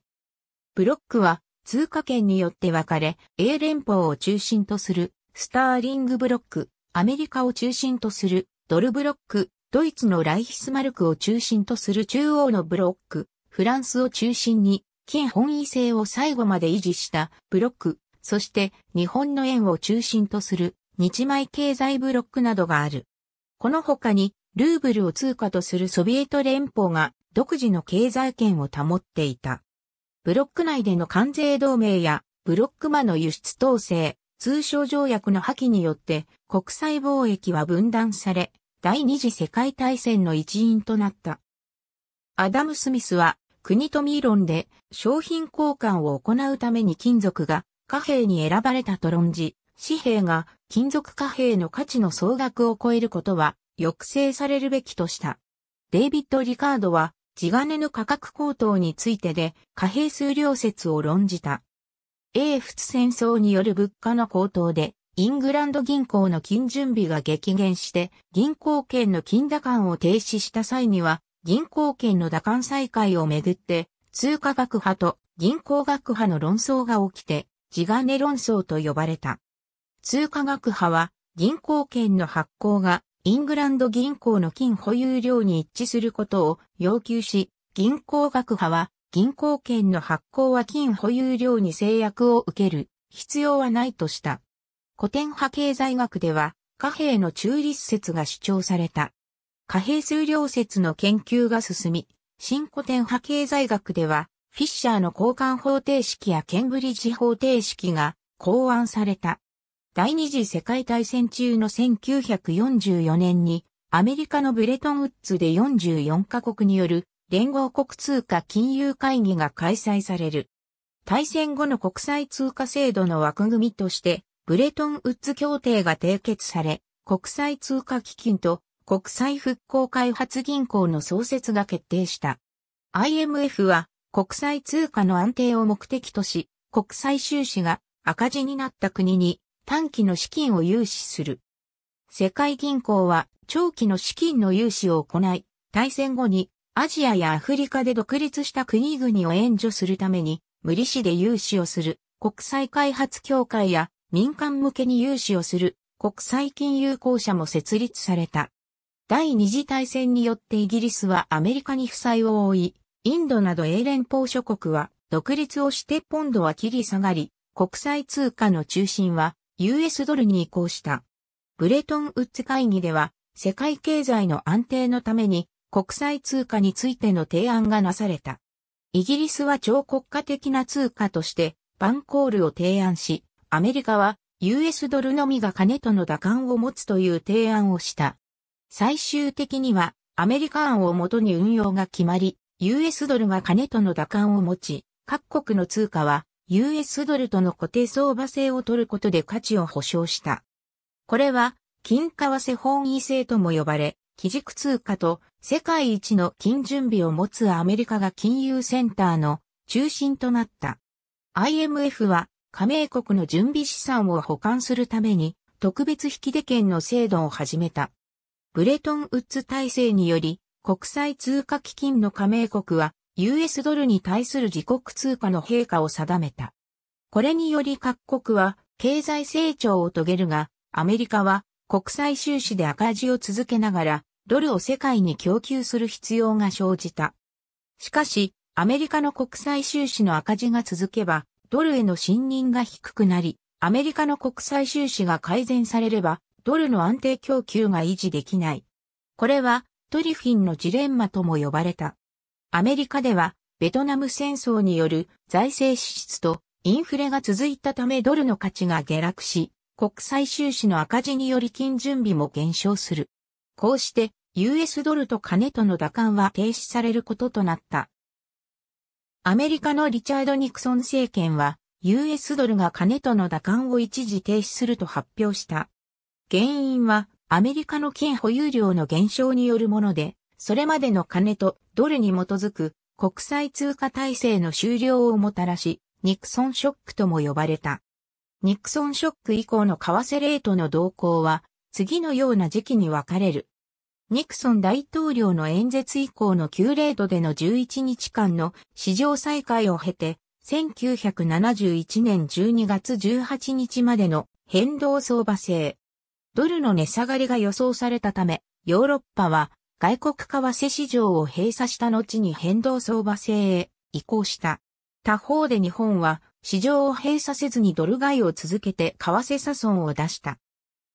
ブロックは、通貨圏によって分かれ、英連邦を中心とするスターリングブロック、アメリカを中心とするドルブロック、ドイツのライヒスマルクを中心とする中央のブロック、フランスを中心に金本位制を最後まで維持したブロック、そして日本の円を中心とする日米経済ブロックなどがある。この他にルーブルを通貨とするソビエト連邦が独自の経済圏を保っていた。ブロック内での関税同盟やブロック間の輸出統制、通商条約の破棄によって国際貿易は分断され、第二次世界大戦の一因となった。アダム・スミスは国富論で商品交換を行うために金属が貨幣に選ばれたと論じ、紙幣が金属貨幣の価値の総額を超えることは抑制されるべきとした。デイビッド・リカードは地金の価格高騰についてで貨幣数量説を論じた。英仏戦争による物価の高騰でイングランド銀行の金準備が激減して銀行券の金打換を停止した際には銀行券の打換再開をめぐって通貨学派と銀行学派の論争が起きて地金論争と呼ばれた。通貨学派は銀行券の発行がイングランド銀行の金保有量に一致することを要求し、銀行学派は銀行券の発行は金保有量に制約を受ける必要はないとした。古典派経済学では貨幣の中立説が主張された。貨幣数量説の研究が進み、新古典派経済学ではフィッシャーの交換方程式やケンブリッジ方程式が考案された。第二次世界大戦中のせんきゅうひゃくよんじゅうよねんにアメリカのブレトンウッズでよんじゅうよんカ国による連合国通貨金融会議が開催される。大戦後の国際通貨制度の枠組みとしてブレトンウッズ協定が締結され、国際通貨基金と国際復興開発銀行の創設が決定した。アイエムエフ は国際通貨の安定を目的とし、国際収支が赤字になった国に短期の資金を融資する。世界銀行は長期の資金の融資を行い、大戦後にアジアやアフリカで独立した国々を援助するために無利子で融資をする国際開発協会や民間向けに融資をする国際金融公社も設立された。第二次大戦によってイギリスはアメリカに負債を負い、インドなど英連邦諸国は独立をしてポンドは切り下がり、国際通貨の中心はユーエス ドルに移行した。ブレトンウッズ会議では、世界経済の安定のために国際通貨についての提案がなされた。イギリスは超国家的な通貨としてバンコールを提案し、アメリカは ユーエス ドルのみが金との打換を持つという提案をした。最終的にはアメリカ案をもとに運用が決まり、ユーエス ドルが金との打換を持ち、各国の通貨はユーエス ドルとの固定相場制を取ることで価値を保証した。これは、金為替本位制とも呼ばれ、基軸通貨と世界一の金準備を持つアメリカが金融センターの中心となった。アイエムエフ は加盟国の準備資産を保管するために特別引出権の制度を始めた。ブレトンウッズ体制により、国際通貨基金の加盟国は、ユーエス ドルに対する自国通貨の評価を定めた。これにより各国は経済成長を遂げるが、アメリカは国際収支で赤字を続けながら、ドルを世界に供給する必要が生じた。しかし、アメリカの国際収支の赤字が続けば、ドルへの信任が低くなり、アメリカの国際収支が改善されれば、ドルの安定供給が維持できない。これはトリフィンのジレンマとも呼ばれた。アメリカではベトナム戦争による財政支出とインフレが続いたためドルの価値が下落し、国際収支の赤字により金準備も減少する。こうして ユーエス ドルと金との打換は停止されることとなった。アメリカのリチャード・ニクソン政権は ユーエス ドルが金との打換を一時停止すると発表した。原因はアメリカの金保有量の減少によるもので、それまでの金とドルに基づく国際通貨体制の終了をもたらし、ニクソンショックとも呼ばれた。ニクソンショック以降の為替レートの動向は次のような時期に分かれる。ニクソン大統領の演説以降の急レートでのじゅういちにちかんの市場再開を経て、せんきゅうひゃくななじゅういちねんじゅうにがつじゅうはちにちまでの変動相場制。ドルの値下がりが予想されたため、ヨーロッパは外国為替市場を閉鎖した後に変動相場制へ移行した。他方で日本は市場を閉鎖せずにドル買いを続けて為替差損を出した。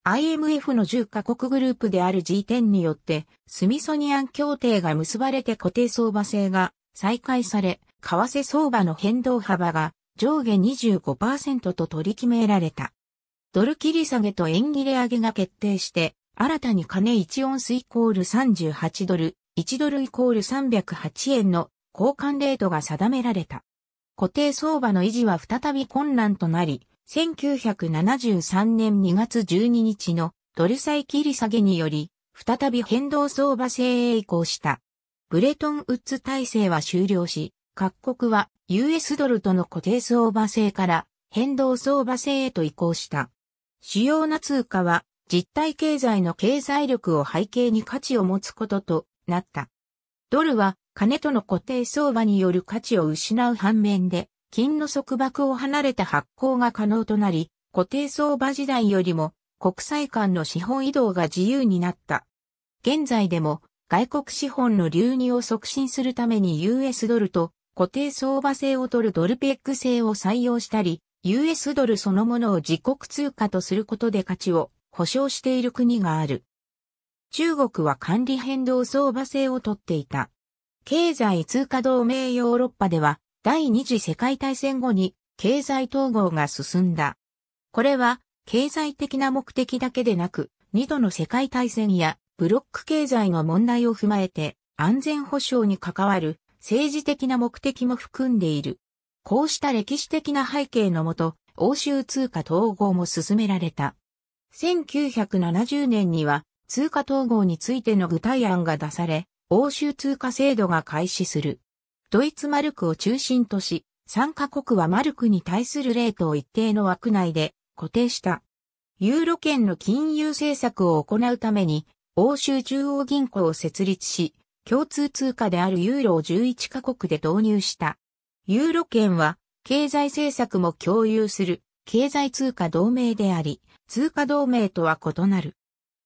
アイエムエフ のじゅっかこくグループである ジーテン によってスミソニアン協定が結ばれて固定相場制が再開され、為替相場の変動幅が上下 にじゅうごパーセント と取り決められた。ドル切り下げと円切れ上げが決定して、新たに金いちオンスイコールさんじゅうはちドル、いちドルイコールさんびゃくはちえんの交換レートが定められた。固定相場の維持は再び困難となり、せんきゅうひゃくななじゅうさんねんにがつじゅうににちのドル債切り下げにより、再び変動相場制へ移行した。ブレトンウッズ体制は終了し、各国は ユーエス ドルとの固定相場制から変動相場制へと移行した。主要な通貨は実体経済の経済力を背景に価値を持つこととなった。ドルは金との固定相場による価値を失う反面で、金の束縛を離れた発行が可能となり、固定相場時代よりも国際間の資本移動が自由になった。現在でも外国資本の流入を促進するために ユーエス ドルと固定相場制を取るドルペッグ制を採用したり、ユーエス ドルそのものを自国通貨とすることで価値を保証している国がある。中国は管理変動相場制を取っていた。経済通貨同盟ヨーロッパでは第二次世界大戦後に経済統合が進んだ。これは経済的な目的だけでなく、二度の世界大戦やブロック経済の問題を踏まえて安全保障に関わる政治的な目的も含んでいる。こうした歴史的な背景のもと、欧州通貨統合も進められた。せんきゅうひゃくななじゅうねんには通貨統合についての具体案が出され、欧州通貨制度が開始する。ドイツマルクを中心とし、さんかこくはマルクに対するレートを一定の枠内で固定した。ユーロ圏の金融政策を行うために、欧州中央銀行を設立し、共通通貨であるユーロをじゅういちかこくで導入した。ユーロ圏は経済政策も共有する経済通貨同盟であり、通貨同盟とは異なる。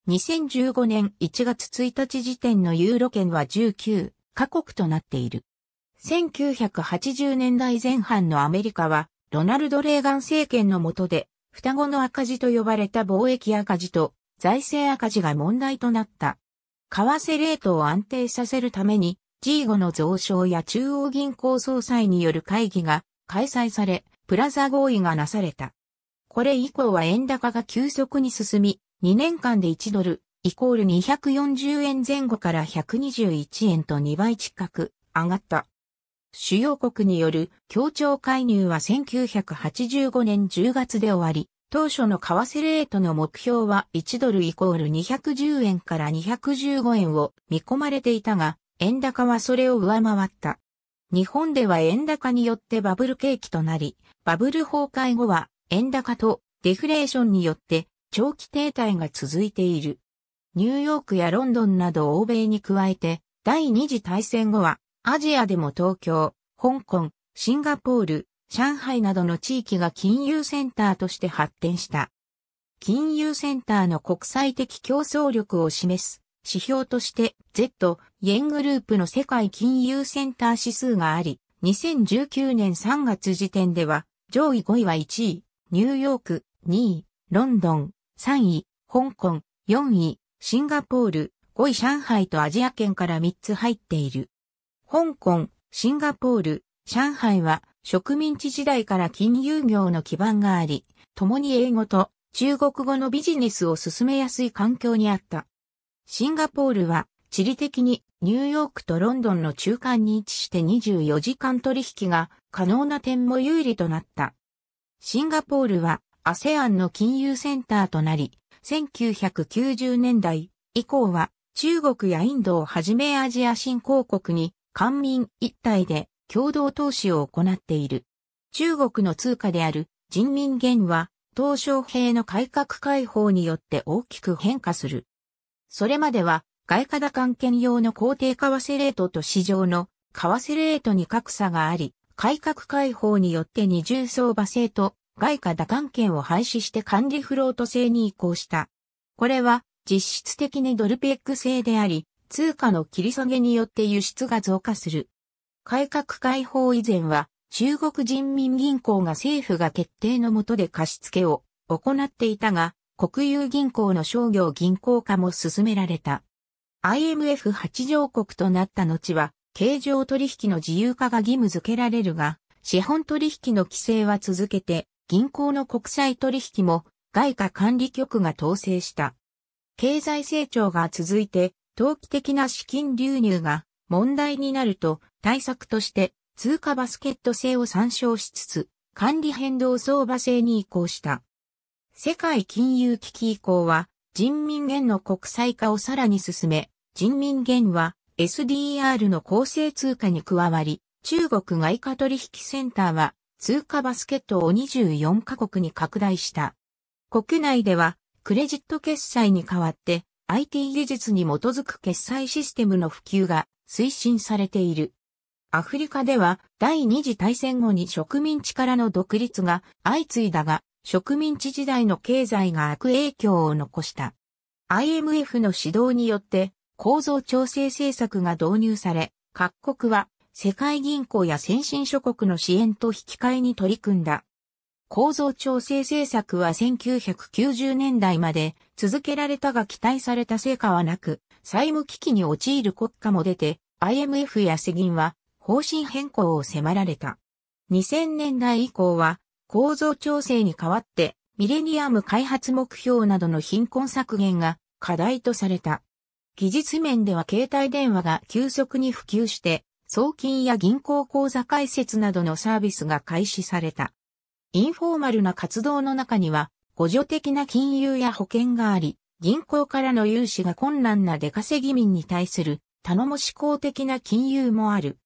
にせんじゅうごねんいちがつついたち時点のユーロ圏はじゅうきゅうかこくとなっている。せんきゅうひゃくはちじゅうねんだいぜん半のアメリカは、ロナルド・レーガン政権の下で、双子の赤字と呼ばれた貿易赤字と財政赤字が問題となった。為替レートを安定させるために、ジーご の増床や中央銀行総裁による会議が開催され、プラザ合意がなされた。これ以降は円高が急速に進み、にねんかんでいちドル、イコールにひゃくよんじゅうえんぜん後からひゃくにじゅういちえんとにばい近く上がった。主要国による協調介入はせんきゅうひゃくはちじゅうごねんじゅうがつで終わり、当初の為替レートの目標はいちドルイコールにひゃくじゅうえんからにひゃくじゅうごえんを見込まれていたが、円高はそれを上回った。日本では円高によってバブル景気となり、バブル崩壊後は円高とデフレーションによって長期停滞が続いている。ニューヨークやロンドンなど欧米に加えて、第二次大戦後はアジアでも東京、香港、シンガポール、上海などの地域が金融センターとして発展した。金融センターの国際的競争力を示す指標として Z、イェングループの世界金融センター指数があり、にせんじゅうきゅうねんさんがつ時点では上位ごいはいちい、ニューヨーク、にい、ロンドン、さんい、香港、よんい、シンガポール、ごい上海とアジア圏からみっつ入っている。香港、シンガポール、上海は植民地時代から金融業の基盤があり、共に英語と中国語のビジネスを進めやすい環境にあった。シンガポールは地理的にニューヨークとロンドンの中間に位置してにじゅうよじかん取引が可能な点も有利となった。シンガポールは アセアン の金融センターとなり、せんきゅうひゃくきゅうじゅうねんだい以降は中国やインドをはじめアジア新興国に官民一体で共同投資を行っている。中国の通貨である人民元は、鄧小平の改革開放によって大きく変化する。それまでは外貨高換券用の公定為替レートと市場の為替レートに格差があり、改革開放によって二重相場制と外貨高換券を廃止して管理フロート制に移行した。これは実質的にドルペッグ制であり、通貨の切り下げによって輸出が増加する。改革開放以前は、中国人民銀行が政府が決定の下で貸付を行っていたが、国有銀行の商業銀行化も進められた。アイエムエフはち 条国となった後は、経常取引の自由化が義務付けられるが、資本取引の規制は続けて、銀行の国債取引も外貨管理局が統制した。経済成長が続いて、投機的な資金流入が問題になると、対策として通貨バスケット制を参照しつつ、管理変動相場制に移行した。世界金融危機以降は、人民元の国際化をさらに進め、人民元は エスディーアール の構成通貨に加わり、中国外貨取引センターは通貨バスケットをにじゅうよんカ国に拡大した。国内ではクレジット決済に代わって アイティー 技術に基づく決済システムの普及が推進されている。アフリカでは第二次大戦後に植民地からの独立が相次いだが、植民地時代の経済が悪影響を残した。アイエムエフ の指導によって構造調整政策が導入され、各国は世界銀行や先進諸国の支援と引き換えに取り組んだ。構造調整政策はせんきゅうひゃくきゅうじゅうねんだいまで続けられたが期待された成果はなく、債務危機に陥る国家も出て、アイエムエフ や世銀は方針変更を迫られた。にせんねんだい以降は構造調整に代わってミレニアム開発目標などの貧困削減が課題とされた。技術面では携帯電話が急速に普及して、送金や銀行口座開設などのサービスが開始された。インフォーマルな活動の中には、互助的な金融や保険があり、銀行からの融資が困難な出稼ぎ民に対する頼もし公的な金融もある。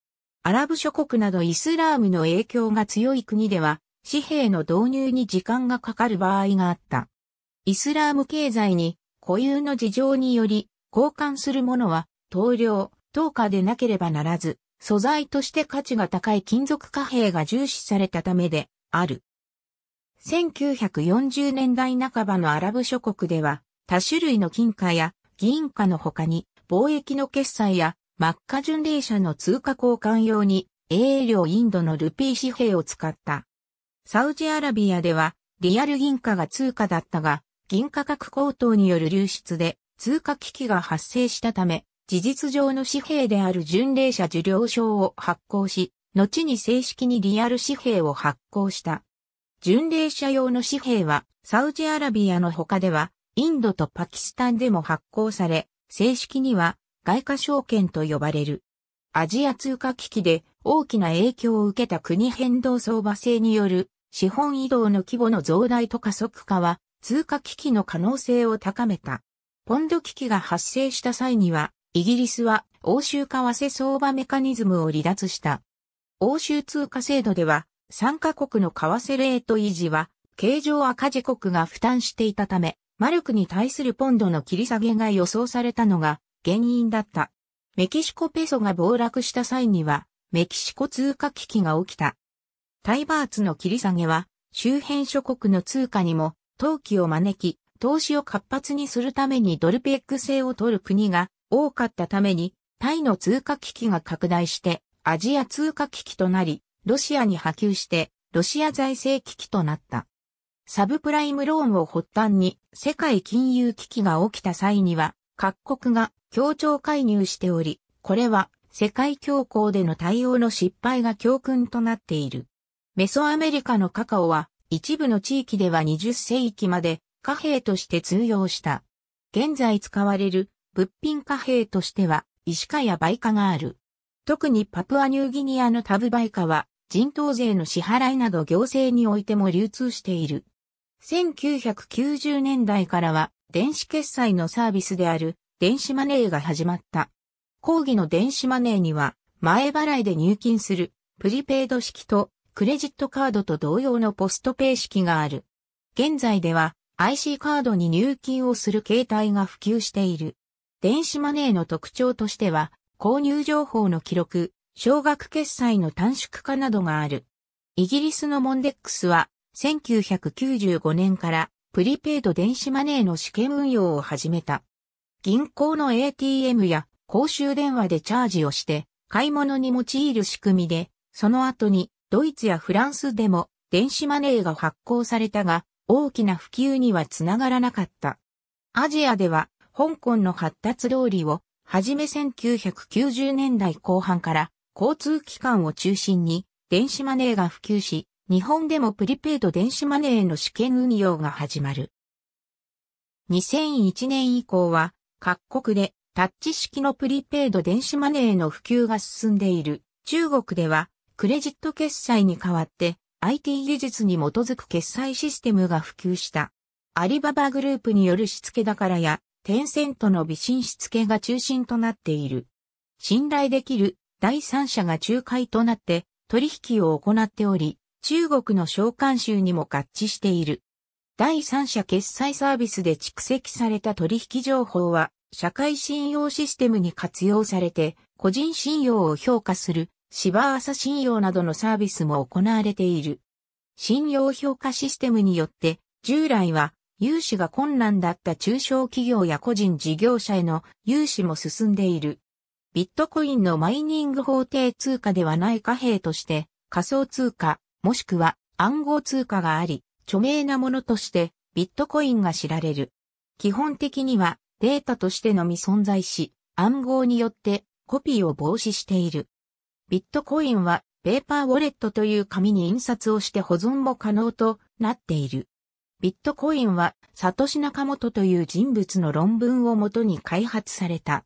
アラブ諸国などイスラームの影響が強い国では、紙幣の導入に時間がかかる場合があった。イスラーム経済に固有の事情により、交換するものは等量、等価でなければならず、素材として価値が高い金属貨幣が重視されたためである。せんきゅうひゃくよんじゅうねんだいなかばのアラブ諸国では、多種類の金貨や銀貨の他に、貿易の決済やマッカ巡礼者の通貨交換用に、英領インドのルピー紙幣を使った。サウジアラビアでは、リアル銀貨が通貨だったが、銀価格高騰による流出で通貨危機が発生したため、事実上の紙幣である巡礼者受領証を発行し、後に正式にリアル紙幣を発行した。巡礼者用の紙幣は、サウジアラビアの他では、インドとパキスタンでも発行され、正式には外貨証券と呼ばれる。アジア通貨危機で大きな影響を受けた国変動相場制による資本移動の規模の増大と加速化は、通貨危機の可能性を高めた。ポンド危機が発生した際には、イギリスは欧州為替相場メカニズムを離脱した。欧州通貨制度ではさんかこくの為替レート維持は経常赤字国が負担していたため、マルクに対するポンドの切り下げが予想されたのが原因だった。メキシコペソが暴落した際にはメキシコ通貨危機が起きた。タイバーツの切り下げは周辺諸国の通貨にも投機を招き、投資を活発にするためにドルペッグ制を取る国が多かったために、タイの通貨危機が拡大して、アジア通貨危機となり、ロシアに波及して、ロシア財政危機となった。サブプライムローンを発端に、世界金融危機が起きた際には、各国が協調介入しており、これは世界恐慌での対応の失敗が教訓となっている。メソアメリカのカカオは、一部の地域ではにじゅっせいきまで貨幣として通用した。現在使われる、物品貨幣としては、石貨や売価がある。特にパプアニューギニアのタブ売価は、人頭税の支払いなど行政においても流通している。せんきゅうひゃくきゅうじゅうねんだいからは、電子決済のサービスである、電子マネーが始まった。公儀の電子マネーには、前払いで入金する、プリペイド式と、クレジットカードと同様のポストペイ式がある。現在では、アイシー カードに入金をする形態が普及している。電子マネーの特徴としては、購入情報の記録、少額決済の短縮化などがある。イギリスのモンデックスは、せんきゅうひゃくきゅうじゅうごねんからプリペイド電子マネーの試験運用を始めた。銀行の エーティーエム や公衆電話でチャージをして買い物に用いる仕組みで、その後にドイツやフランスでも電子マネーが発行されたが、大きな普及にはつながらなかった。アジアでは香港の発達通りをはじめせんきゅうひゃくきゅうじゅうねんだいこう半から交通機関を中心に電子マネーが普及し、日本でもプリペイド電子マネーの試験運用が始まる。にせんいちねん以降は各国でタッチ式のプリペイド電子マネーの普及が進んでいる。中国ではクレジット決済に代わって アイティー 技術に基づく決済システムが普及した。アリババグループによるしつけ宝やテンセントの微信しつけが中心となっている。信頼できる第三者が仲介となって取引を行っており、中国の商慣習にも合致している。第三者決済サービスで蓄積された取引情報は、社会信用システムに活用されて、個人信用を評価する、シバーサ信用などのサービスも行われている。信用評価システムによって、従来は融資が困難だった中小企業や個人事業者への融資も進んでいる。ビットコインのマイニング法定通貨ではない貨幣として、仮想通貨、もしくは暗号通貨があり、著名なものとしてビットコインが知られる。基本的にはデータとしてのみ存在し、暗号によってコピーを防止している。ビットコインはペーパーウォレットという紙に印刷をして保存も可能となっている。ビットコインはサトシ・ナカモトという人物の論文をもとに開発された。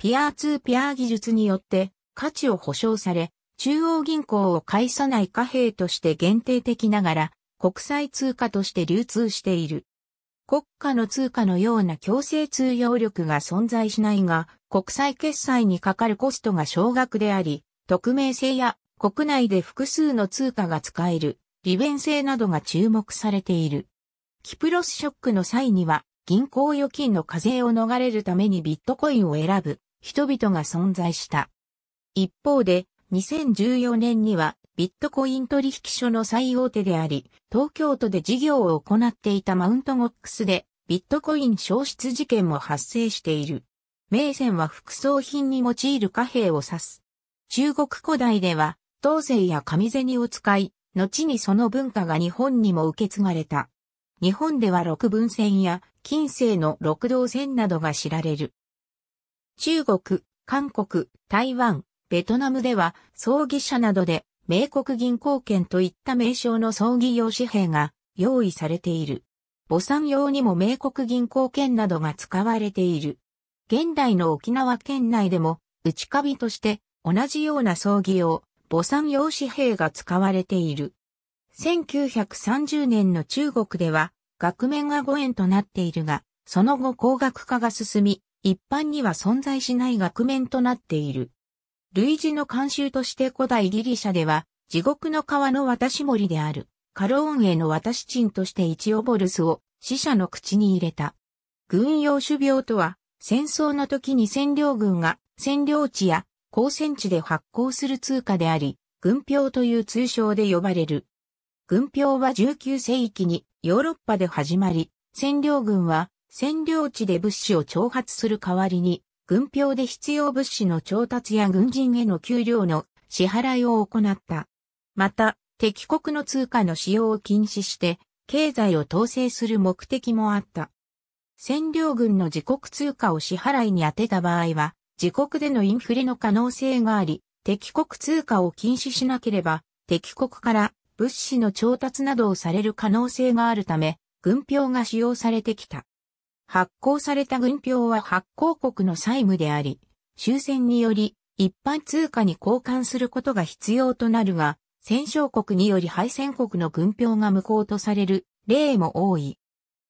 ピアーツーピアー技術によって価値を保証され、中央銀行を介さない貨幣として限定的ながら国際通貨として流通している。国家の通貨のような強制通用力が存在しないが、国際決済にかかるコストが少額であり、匿名性や国内で複数の通貨が使える利便性などが注目されている。キプロスショックの際には銀行預金の課税を逃れるためにビットコインを選ぶ人々が存在した。一方で、にせんじゅうよねんにはビットコイン取引所の最大手であり、東京都で事業を行っていたマウントゴックスでビットコイン消失事件も発生している。銘仙は副葬品に用いる貨幣を指す。中国古代では銅銭や紙銭を使い、後にその文化が日本にも受け継がれた。日本では六文銭や近世の六銅銭などが知られる。中国、韓国、台湾、ベトナムでは葬儀社などで米国銀行券といった名称の葬儀用紙幣が用意されている。墓参用にも米国銀行券などが使われている。現代の沖縄県内でも内紙として同じような葬儀用、墓参用紙幣が使われている。せんきゅうひゃくさんじゅうねんの中国では額面がごえんとなっているが、その後高額化が進み、一般には存在しない額面となっている。類似の慣習として古代ギリシャでは、地獄の川の渡し堀である、カローンへの渡し賃として一オボルスを死者の口に入れた。軍用種苗とは、戦争の時に占領軍が占領地や交戦地で発行する通貨であり、軍票という通称で呼ばれる。軍票はじゅうきゅうせいきにヨーロッパで始まり、占領軍は占領地で物資を徴発する代わりに、軍票で必要物資の調達や軍人への給料の支払いを行った。また、敵国の通貨の使用を禁止して、経済を統制する目的もあった。占領軍の自国通貨を支払いに充てた場合は、自国でのインフレの可能性があり、敵国通貨を禁止しなければ、敵国から物資の調達などをされる可能性があるため、軍票が使用されてきた。発行された軍票は発行国の債務であり、終戦により一般通貨に交換することが必要となるが、戦勝国により敗戦国の軍票が無効とされる例も多い。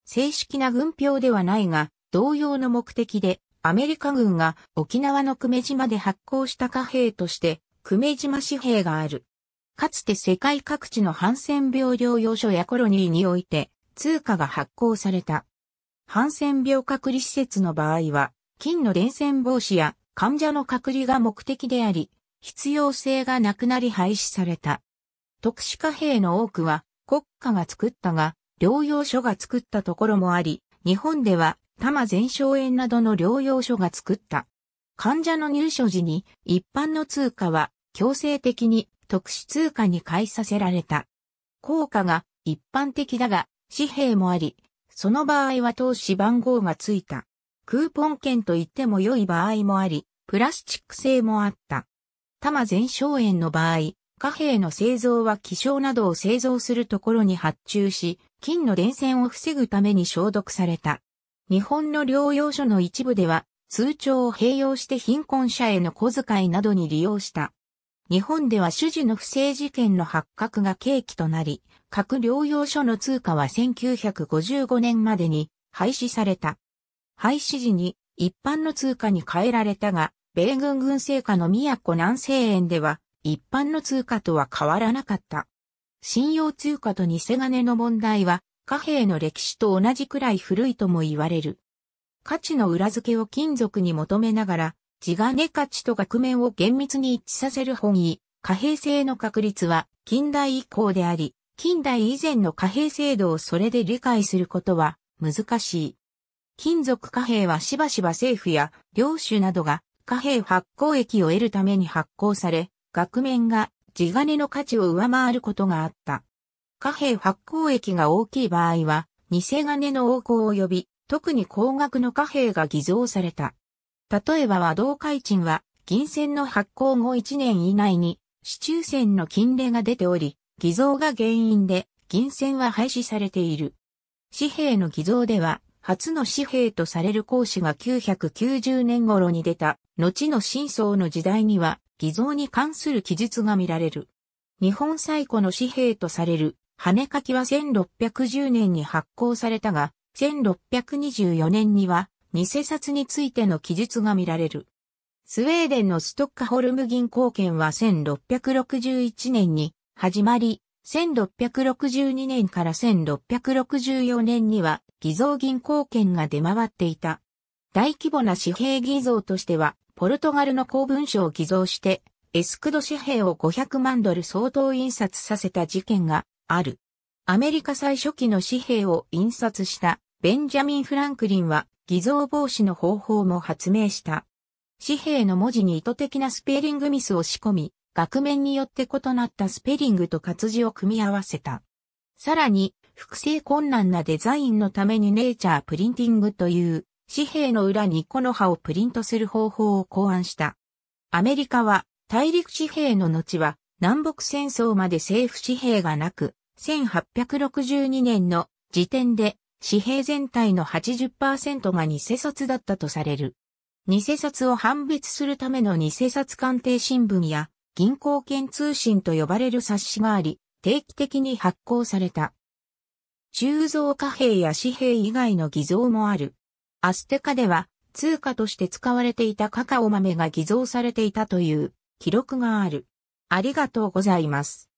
正式な軍票ではないが、同様の目的でアメリカ軍が沖縄の久米島で発行した貨幣として久米島紙幣がある。かつて世界各地のハンセン病療養所やコロニーにおいて通貨が発行された。ハンセン病隔離施設の場合は、菌の伝染防止や患者の隔離が目的であり、必要性がなくなり廃止された。特殊貨幣の多くは国家が作ったが、療養所が作ったところもあり、日本では多摩全生園などの療養所が作った。患者の入所時に一般の通貨は強制的に特殊通貨に換えさせられた。硬貨が一般的だが紙幣もあり、その場合は通し番号がついた。クーポン券と言っても良い場合もあり、プラスチック製もあった。多摩全生園の場合、貨幣の製造は気象などを製造するところに発注し、金の伝染を防ぐために消毒された。日本の療養所の一部では、通帳を併用して貧困者への小遣いなどに利用した。日本では種々の不正事件の発覚が契機となり、各療養所の通貨はせんきゅうひゃくごじゅうごねんまでに廃止された。廃止時に一般の通貨に変えられたが、米軍軍政下の宮古南西園では、一般の通貨とは変わらなかった。信用通貨と偽金の問題は貨幣の歴史と同じくらい古いとも言われる。価値の裏付けを金属に求めながら、地金価値と額面を厳密に一致させる本意、貨幣制の確立は近代以降であり、近代以前の貨幣制度をそれで理解することは難しい。金属貨幣はしばしば政府や領主などが貨幣発行益を得るために発行され、額面が地金の価値を上回ることがあった。貨幣発行益が大きい場合は、偽金の横行を呼び、特に高額の貨幣が偽造された。例えば和同開珎は、銀銭の発行後いちねん以内に、市中銭の禁令が出ており、偽造が原因で、銀銭は廃止されている。紙幣の偽造では、初の紙幣とされる硬紙がきゅうひゃくきゅうじゅうねん頃に出た、後の清宋の時代には、偽造に関する記述が見られる。日本最古の紙幣とされる、跳書きはせんろっぴゃくじゅうねんに発行されたが、せんろっぴゃくにじゅうよねんには、偽札についての記述が見られる。スウェーデンのストックホルム銀行券はせんろっぴゃくろくじゅういちねんに始まり、せんろっぴゃくろくじゅうにねんからせんろっぴゃくろくじゅうよねんには偽造銀行券が出回っていた。大規模な紙幣偽造としては、ポルトガルの公文書を偽造して、エスクド紙幣をごひゃくまんドル相当印刷させた事件がある。アメリカ最初期の紙幣を印刷したベンジャミン・フランクリンは偽造防止の方法も発明した。紙幣の文字に意図的なスペリングミスを仕込み、額面によって異なったスペリングと活字を組み合わせた。さらに、複製困難なデザインのためにネイチャープリンティングという、紙幣の裏に木の葉をプリントする方法を考案した。アメリカは大陸紙幣の後は南北戦争まで政府紙幣がなく、せんはっぴゃくろくじゅうにねんの時点で紙幣全体の はちじゅっパーセント が偽札だったとされる。偽札を判別するための偽札鑑定新聞や銀行券通信と呼ばれる冊子があり、定期的に発行された。鋳造貨幣や紙幣以外の偽造もある。アステカでは通貨として使われていたカカオ豆が偽造されていたという記録がある。ありがとうございます。